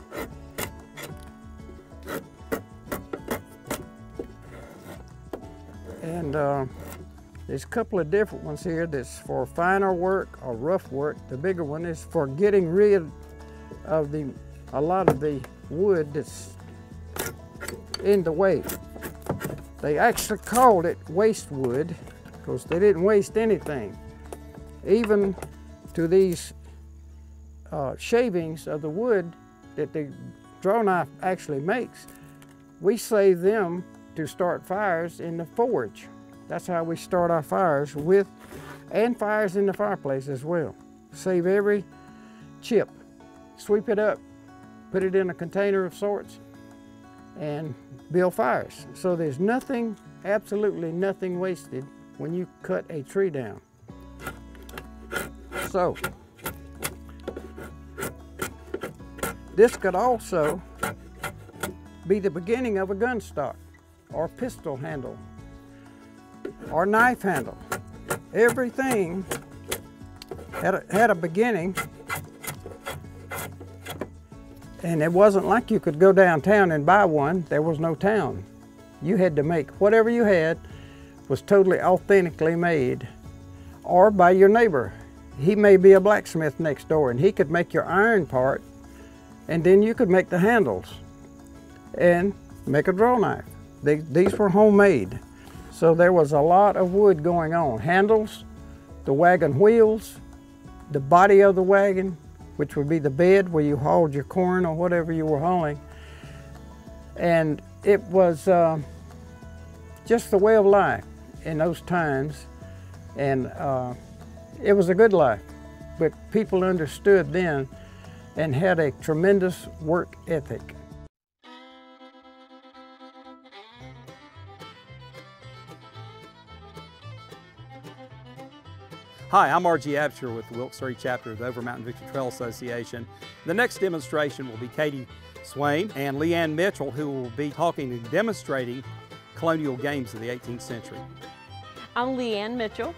And there's a couple of different ones here that's for finer work or rough work. The bigger one is for getting rid of a lot of the wood that's in the way. They actually called it waste wood because they didn't waste anything. Even to these shavings of the wood that the draw knife actually makes, we save them to start fires in the forge. That's how we start our fires with, and fires in the fireplace as well. Save every chip, sweep it up, put it in a container of sorts, and build fires. So there's nothing, absolutely nothing wasted when you cut a tree down. So this could also be the beginning of a gun stock or pistol handle or knife handle. Everything had a beginning, and it wasn't like you could go downtown and buy one. There was no town. You had to make whatever you had was totally authentically made, or by your neighbor. He may be a blacksmith next door, and he could make your iron part, and then you could make the handles and make a draw knife. These were homemade. So there was a lot of wood going on. Handles, the wagon wheels, the body of the wagon, which would be the bed where you hauled your corn or whatever you were hauling. And it was just the way of life in those times. And it was a good life, but people understood then and had a tremendous work ethic. Hi, I'm R.G. Absher with the Wilkes Surry Chapter of the Overmountain Victory Trail Association. The next demonstration will be Katie Swain and Leanne Mitchell, who will be talking and demonstrating colonial games of the 18th century. I'm Leanne Mitchell.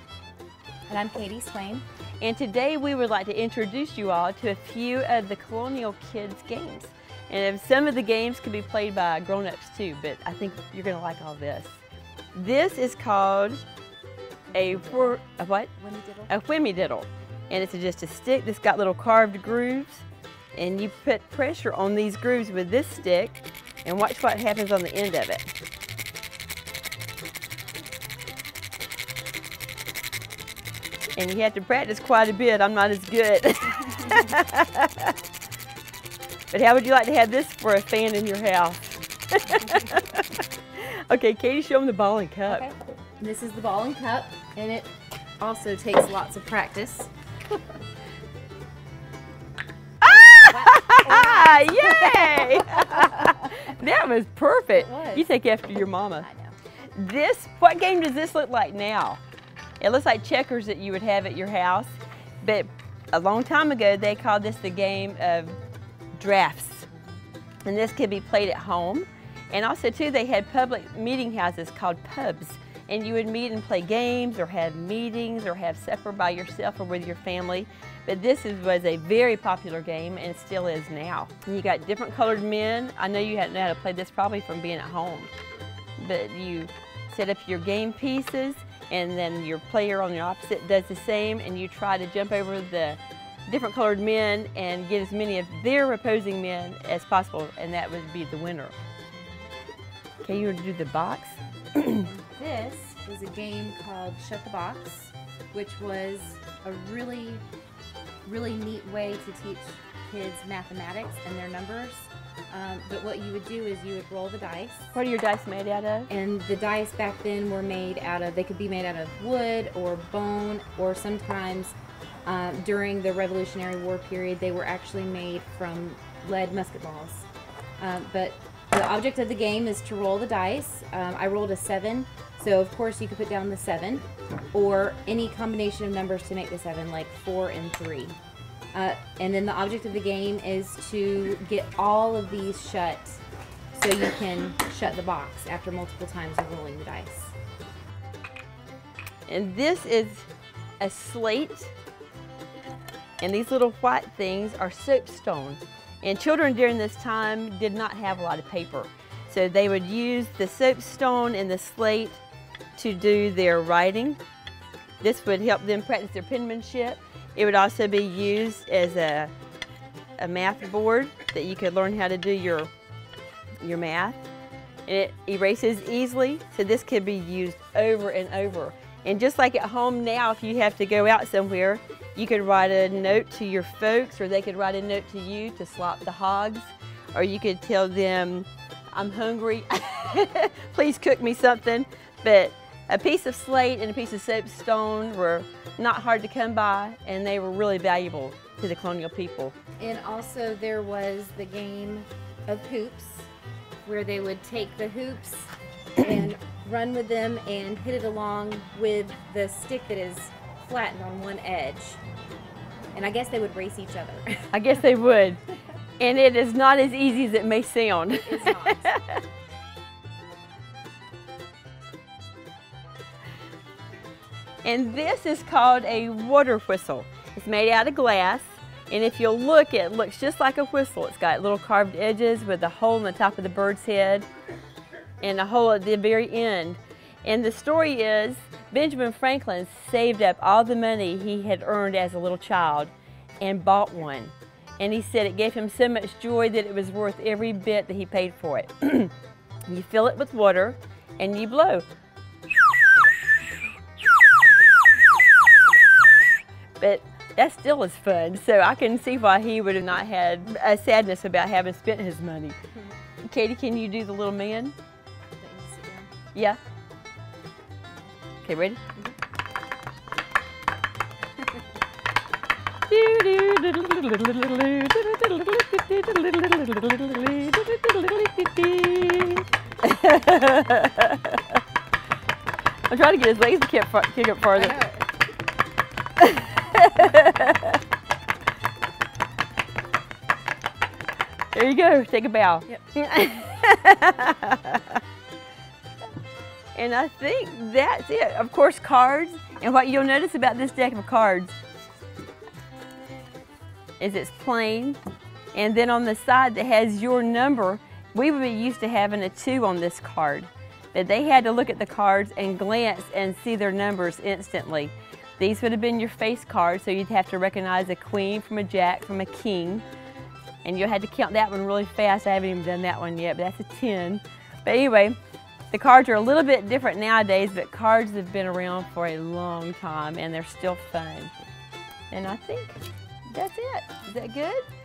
And I'm Katie Swain. And today we would like to introduce you all to a few of the colonial kids' games. And some of the games can be played by grown-ups too, but I think you're going to like all this. This is called a whemmy-diddle. And it's just a stick that's got little carved grooves. And you put pressure on these grooves with this stick and watch what happens on the end of it. And you have to practice quite a bit. I'm not as good. But how would you like to have this for a fan in your house? Okay, Katie, show them the ball and cup. Okay. This is the ball and cup, and it also takes lots of practice. Ah! Yay! That was perfect. It was. You take after your mama. I know. This, what game does this look like now? It looks like checkers that you would have at your house, but a long time ago they called this the game of drafts. And this could be played at home. And also too, they had public meeting houses called pubs. And you would meet and play games or have meetings or have supper by yourself or with your family. But this was a very popular game and still is now. And you got different colored men. I know you hadn't know how to play this probably from being at home. But you set up your game pieces and then your player on the opposite does the same and you try to jump over the different colored men and get as many of their opposing men as possible and that would be the winner. Okay, you would do the box. This is a game called Shut the Box, which was a really, really neat way to teach kids mathematics and their numbers. But what you would do is you would roll the dice. What are your dice made out of? And the dice back then were made out of, they could be made out of wood or bone, or sometimes during the Revolutionary War period, they were actually made from lead musket balls. But the object of the game is to roll the dice. I rolled a 7, so of course you could put down the 7, or any combination of numbers to make the 7, like 4 and 3. And then the object of the game is to get all of these shut so you can shut the box after multiple times of rolling the dice. And this is a slate, and these little white things are soapstone. And children during this time did not have a lot of paper. So they would use the soapstone and the slate to do their writing. This would help them practice their penmanship. It would also be used as a math board that you could learn how to do your math. And it erases easily, so this could be used over and over. And just like at home now, if you have to go out somewhere, you could write a note to your folks, or they could write a note to you to slop the hogs, or you could tell them, I'm hungry, please cook me something. But a piece of slate and a piece of soapstone were not hard to come by, and they were really valuable to the colonial people. And also there was the game of hoops, where they would take the hoops and run with them and hit it along with the stick that is flattened on one edge. And I guess they would race each other. I guess they would. And it is not as easy as it may sound. It is not. And this is called a water whistle. It's made out of glass. And if you'll look, it looks just like a whistle. It's got little carved edges with a hole in the top of the bird's head and a hole at the very end. And the story is Benjamin Franklin saved up all the money he had earned as a little child and bought one. And he said it gave him so much joy that it was worth every bit that he paid for it. You fill it with water and you blow. But that still is fun, so I can see why he would have not had a sadness about having spent his money. Katie, can you do the little man? Yeah. Okay, ready? I'm trying to get his legs to kick up farther. There you go. Take a bow. Yep. And I think that's it. Of course, cards. And what you'll notice about this deck of cards is it's plain. And then on the side that has your number, we would be used to having a 2 on this card. But they had to look at the cards and glance and see their numbers instantly. These would have been your face cards, so you'd have to recognize a queen from a jack from a king. And you'll have to count that one really fast. I haven't even done that one yet, but that's a 10. But anyway, the cards are a little bit different nowadays, but cards have been around for a long time and they're still fun. And I think that's it. Is that good?